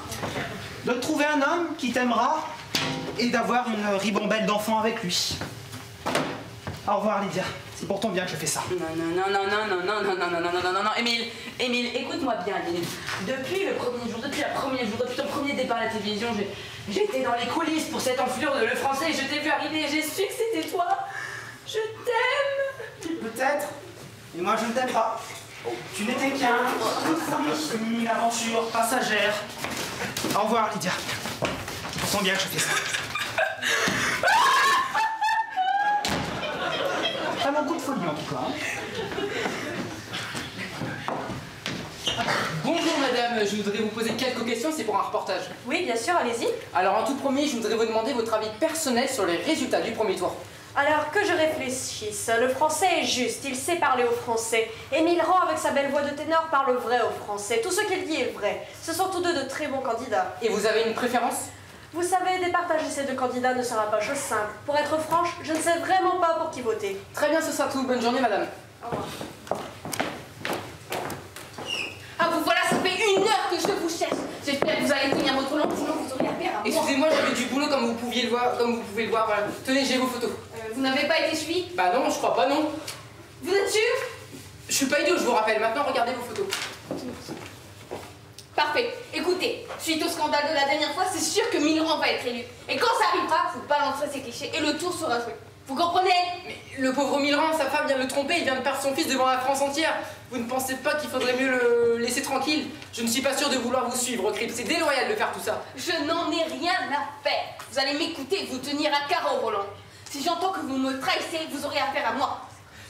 de trouver un homme qui t'aimera et d'avoir une ribambelle d'enfants avec lui. Au revoir, Lydia. C'est pour ton bien que je fais ça. Non, non, non, non, non, non, non, non, non, non, non, non, non, non, Émile, écoute-moi bien, Émile. Depuis ton premier départ à la télévision, j'étais dans les coulisses pour cette enflure de Lefrançais et je t'ai vu arriver et j'ai su que c'était toi. Je t'aime. Peut-être, mais moi je ne t'aime pas. Tu n'étais qu'un une aventure passagère. Au revoir, Lydia. C'est pour ton bien que je fais ça. T'as beaucoup de folie en tout cas. Hein. Bonjour madame, je voudrais vous poser quelques questions, c'est pour un reportage. Oui bien sûr, allez-y. Alors en tout premier, je voudrais vous demander votre avis personnel sur les résultats du premier tour. Alors que je réfléchisse, le français est juste, il sait parler aux français. Émile Rand avec sa belle voix de ténor parle vrai aux français, tout ce qu'il dit est vrai. Ce sont tous deux de très bons candidats. Et vous avez une préférence? Vous savez, départager ces deux candidats ne sera pas chose simple. Pour être franche, je ne sais vraiment pas pour qui voter. Très bien, ce sera tout. Bonne journée, madame. Au revoir. Ah, vous voilà, ça fait 1 heure que je vous cherche. J'espère que vous allez tenir votre langue, sinon vous aurez à perdre. Excusez-moi, j'avais du boulot comme vous pouviez le voir. Voilà. Tenez, j'ai vos photos. Vous n'avez pas été suivi? Bah non, je crois pas, non. Vous êtes sûr? Je suis pas idiot, je vous rappelle. Maintenant, regardez vos photos. Parfait. Écoutez, suite au scandale de la dernière fois, c'est sûr que Milleran va être élu. Et quand ça arrivera, vous balancerez ses clichés et le tour sera joué. Vous comprenez? Mais le pauvre Milleran, sa femme vient de le tromper, il vient de perdre son fils devant la France entière. Vous ne pensez pas qu'il faudrait mieux le laisser tranquille? Je ne suis pas sûre de vouloir vous suivre, Crip. C'est déloyal de faire tout ça. Je n'en ai rien à faire. Vous allez m'écouter, vous tenir à carreau, Roland. Si j'entends que vous me trahissez, vous aurez affaire à moi.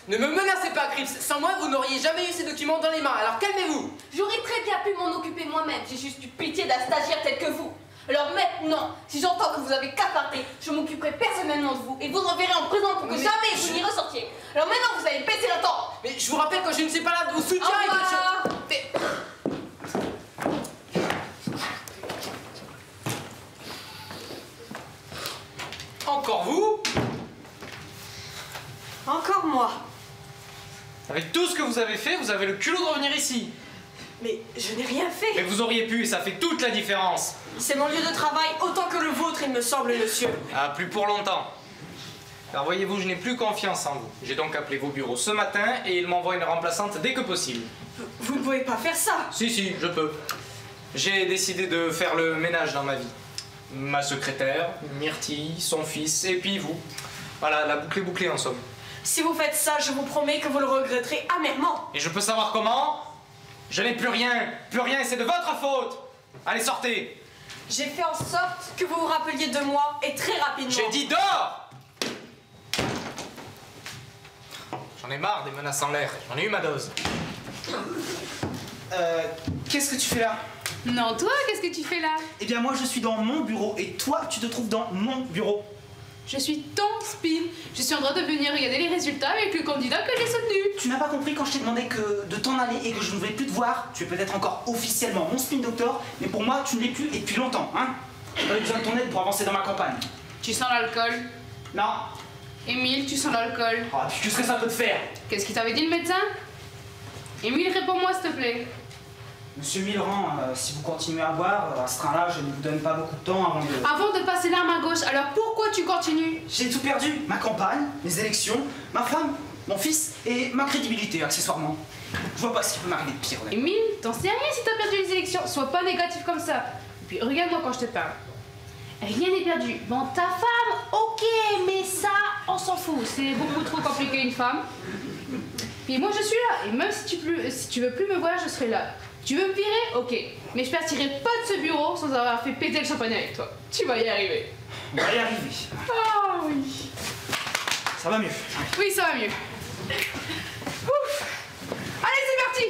Ne me menacez pas, Crips. Sans moi, vous n'auriez jamais eu ces documents dans les mains, alors calmez-vous. J'aurais très bien pu m'en occuper moi-même, j'ai juste eu pitié d'un stagiaire tel que vous. Alors maintenant, si j'entends que vous avez caparté, je m'occuperai personnellement de vous et vous enverrai en prison pour que jamais vous n'y ressortiez. Alors maintenant, vous allez péter la tente. Mais je vous rappelle que je ne suis pas là de vous soutien. Encore vous? Encore moi? Avec tout ce que vous avez fait, vous avez le culot de revenir ici. Mais je n'ai rien fait. Mais vous auriez pu, et ça fait toute la différence. C'est mon lieu de travail autant que le vôtre, il me semble, monsieur. Ah, plus pour longtemps. Alors voyez-vous, je n'ai plus confiance en vous. J'ai donc appelé vos bureaux ce matin et ils m'envoient une remplaçante dès que possible. Vous ne pouvez pas faire ça. Si, si, je peux. J'ai décidé de faire le ménage dans ma vie. Ma secrétaire, Myrtille, son fils, et puis vous. Voilà, la boucle est bouclée en somme. Si vous faites ça, je vous promets que vous le regretterez amèrement. Et je peux savoir comment? Je n'ai plus rien. Plus rien, c'est de votre faute. Allez, sortez. J'ai fait en sorte que vous vous rappeliez de moi, et très rapidement. J'ai dit dehors. J'en ai marre des menaces en l'air. J'en ai eu ma dose. Qu'est-ce que tu fais là? Non, toi, qu'est-ce que tu fais là? Eh bien, moi, je suis dans mon bureau, et toi, tu te trouves dans mon bureau. Je suis tant spin. Je suis en droit de venir regarder les résultats avec le candidat que j'ai soutenu. Tu n'as pas compris quand je t'ai demandé que de t'en aller et que je ne voulais plus te voir. Tu es peut-être encore officiellement mon spin doctor, mais pour moi, tu ne l'es plus et depuis longtemps, hein. J'avais besoin de ton aide pour avancer dans ma campagne. Tu sens l'alcool? Non. Émile, tu sens l'alcool? Oh, qu'est-ce que ça peut te faire? Qu'est-ce qu'il t'avait dit le médecin? Émile, réponds-moi s'il te plaît. Monsieur Milleran, si vous continuez à boire, à ce train-là, je ne vous donne pas beaucoup de temps avant de... Avant de passer l'arme à gauche, alors pourquoi tu continues? J'ai tout perdu. Ma campagne, mes élections, ma femme, mon fils et ma crédibilité, accessoirement. Je vois pas ce qui peut m'arriver de pire. Là. Émile, t'en sais rien si t'as perdu les élections. Sois pas négatif comme ça. Et puis regarde-moi quand je te parle. Rien n'est perdu. Bon, ta femme, ok, mais ça, on s'en fout. C'est beaucoup trop compliqué une femme. Puis moi, je suis là. Et même si tu veux plus me voir, je serai là. Tu veux me virer? Ok. Mais je partirai pas de ce bureau sans avoir fait péter le champagne avec toi. Tu vas y arriver. On va y arriver. Ah oui. Ça va mieux. Oui, ça va mieux. Ouf. Allez, c'est parti.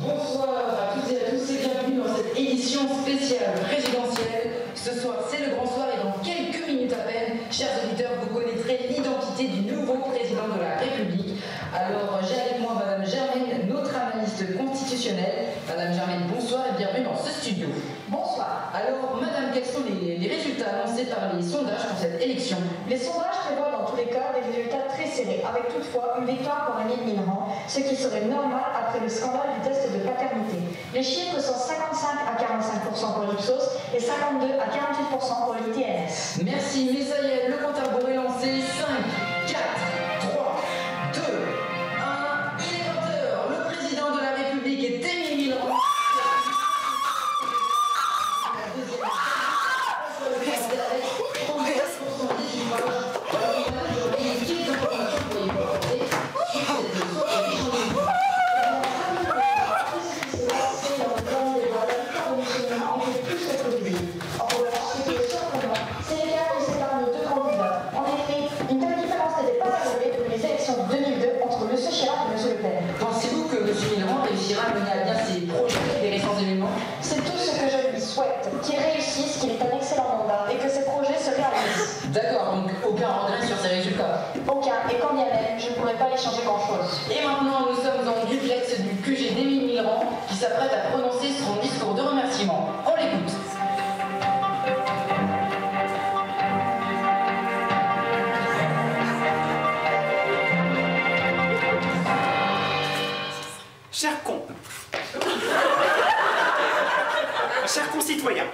Bonsoir à toutes et à tous et bienvenue dans cette édition spéciale présidentielle. Ce soir, c'est le grand soir et dans quelques minutes à peine, chers auditeurs, vous connaîtrez l'identité du nouveau président de la République. Alors, j'ai avec moi Madame Germaine, notre analyste constitutionnelle. Madame Germaine, bonsoir et bienvenue dans ce studio. Bonsoir. Alors, Madame, quels sont les résultats annoncés par les sondages pour cette élection? Les sondages prévoient dans tous les cas des résultats très serrés, avec toutefois une victoire pour Émile Milleran, ce qui serait normal après le scandale du test de paternité. Les chiffres sont 55 à 45% pour l'Ipsos et 52 à 48% pour le TNS. Merci, mais ça y est, le compte à rebours est lancé. 5, 4, 3, 2, 1, il est 20h. Le président de la République est Émile Milleran. Chers concitoyens,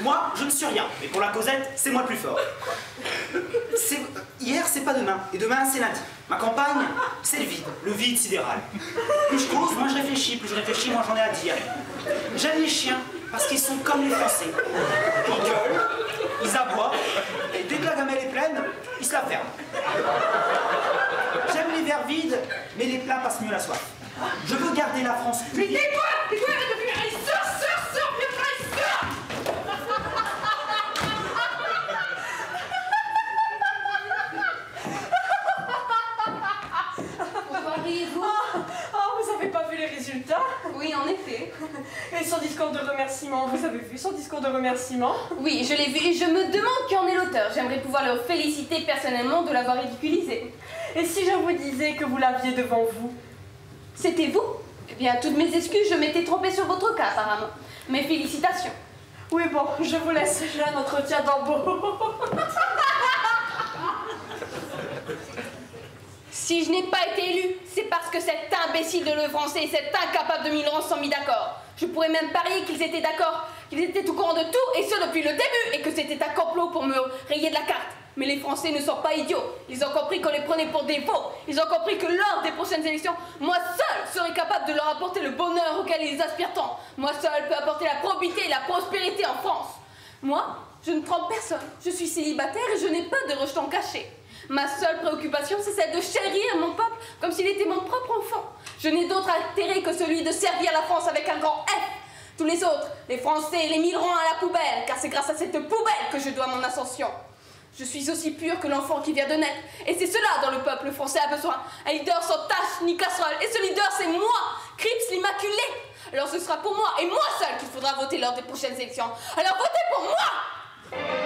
moi, je ne suis rien, mais pour la Cosette, c'est moi le plus fort. Hier, c'est pas demain, et demain, c'est lundi. Ma campagne, c'est le vide sidéral. Plus je cause, moins je réfléchis, plus je réfléchis, moins j'en ai à dire. J'aime les chiens, parce qu'ils sont comme les Français. Ils gueulent, ils aboient, et dès que la gamelle est pleine, ils se la ferment. J'aime les verres vides, mais les plats passent mieux la soif. Je veux garder la France. Mais t'es quoi, arrête de fumer, sors, vieux frère, sors! Pourquoi riez-vous? Oh, vous avez pas vu les résultats? Et son discours de remerciement, vous avez vu son discours de remerciement? Oui, je l'ai vu et je me demande qui en est l'auteur. J'aimerais pouvoir le féliciter personnellement de l'avoir ridiculisé. Et si je vous disais que vous l'aviez devant vous? C'était vous? Eh bien, toutes mes excuses, je m'étais trompée sur votre cas apparemment. Mes félicitations. Oui, bon, je vous laisse, j'ai un entretien d'embauche. Si je n'ai pas été élue, c'est parce que cet imbécile de Lefrançais et cet incapable de Milleran sont mis d'accord. Je pourrais même parier qu'ils étaient d'accord, qu'ils étaient au courant de tout, et ce depuis le début, et que c'était un complot pour me rayer de la carte. Mais les Français ne sont pas idiots. Ils ont compris qu'on les prenait pour des faux. Ils ont compris que lors des prochaines élections, moi seule serai capable de leur apporter le bonheur auquel ils aspirent tant. Moi seule peux apporter la probité et la prospérité en France. Moi, je ne trompe personne. Je suis célibataire et je n'ai pas de rejetons cachés. Ma seule préoccupation, c'est celle de chérir mon peuple comme s'il était mon propre enfant. Je n'ai d'autre intérêt que celui de servir la France avec un grand F. Tous les autres, les Français, les Millerans à la poubelle, car c'est grâce à cette poubelle que je dois mon ascension. Je suis aussi pure que l'enfant qui vient de naître, et c'est cela dont le peuple français a besoin. Un leader sans tâche ni casserole, et ce leader c'est moi, Crips l'Immaculé. Alors ce sera pour moi, et moi seule qu'il faudra voter lors des prochaines élections. Alors votez pour moi!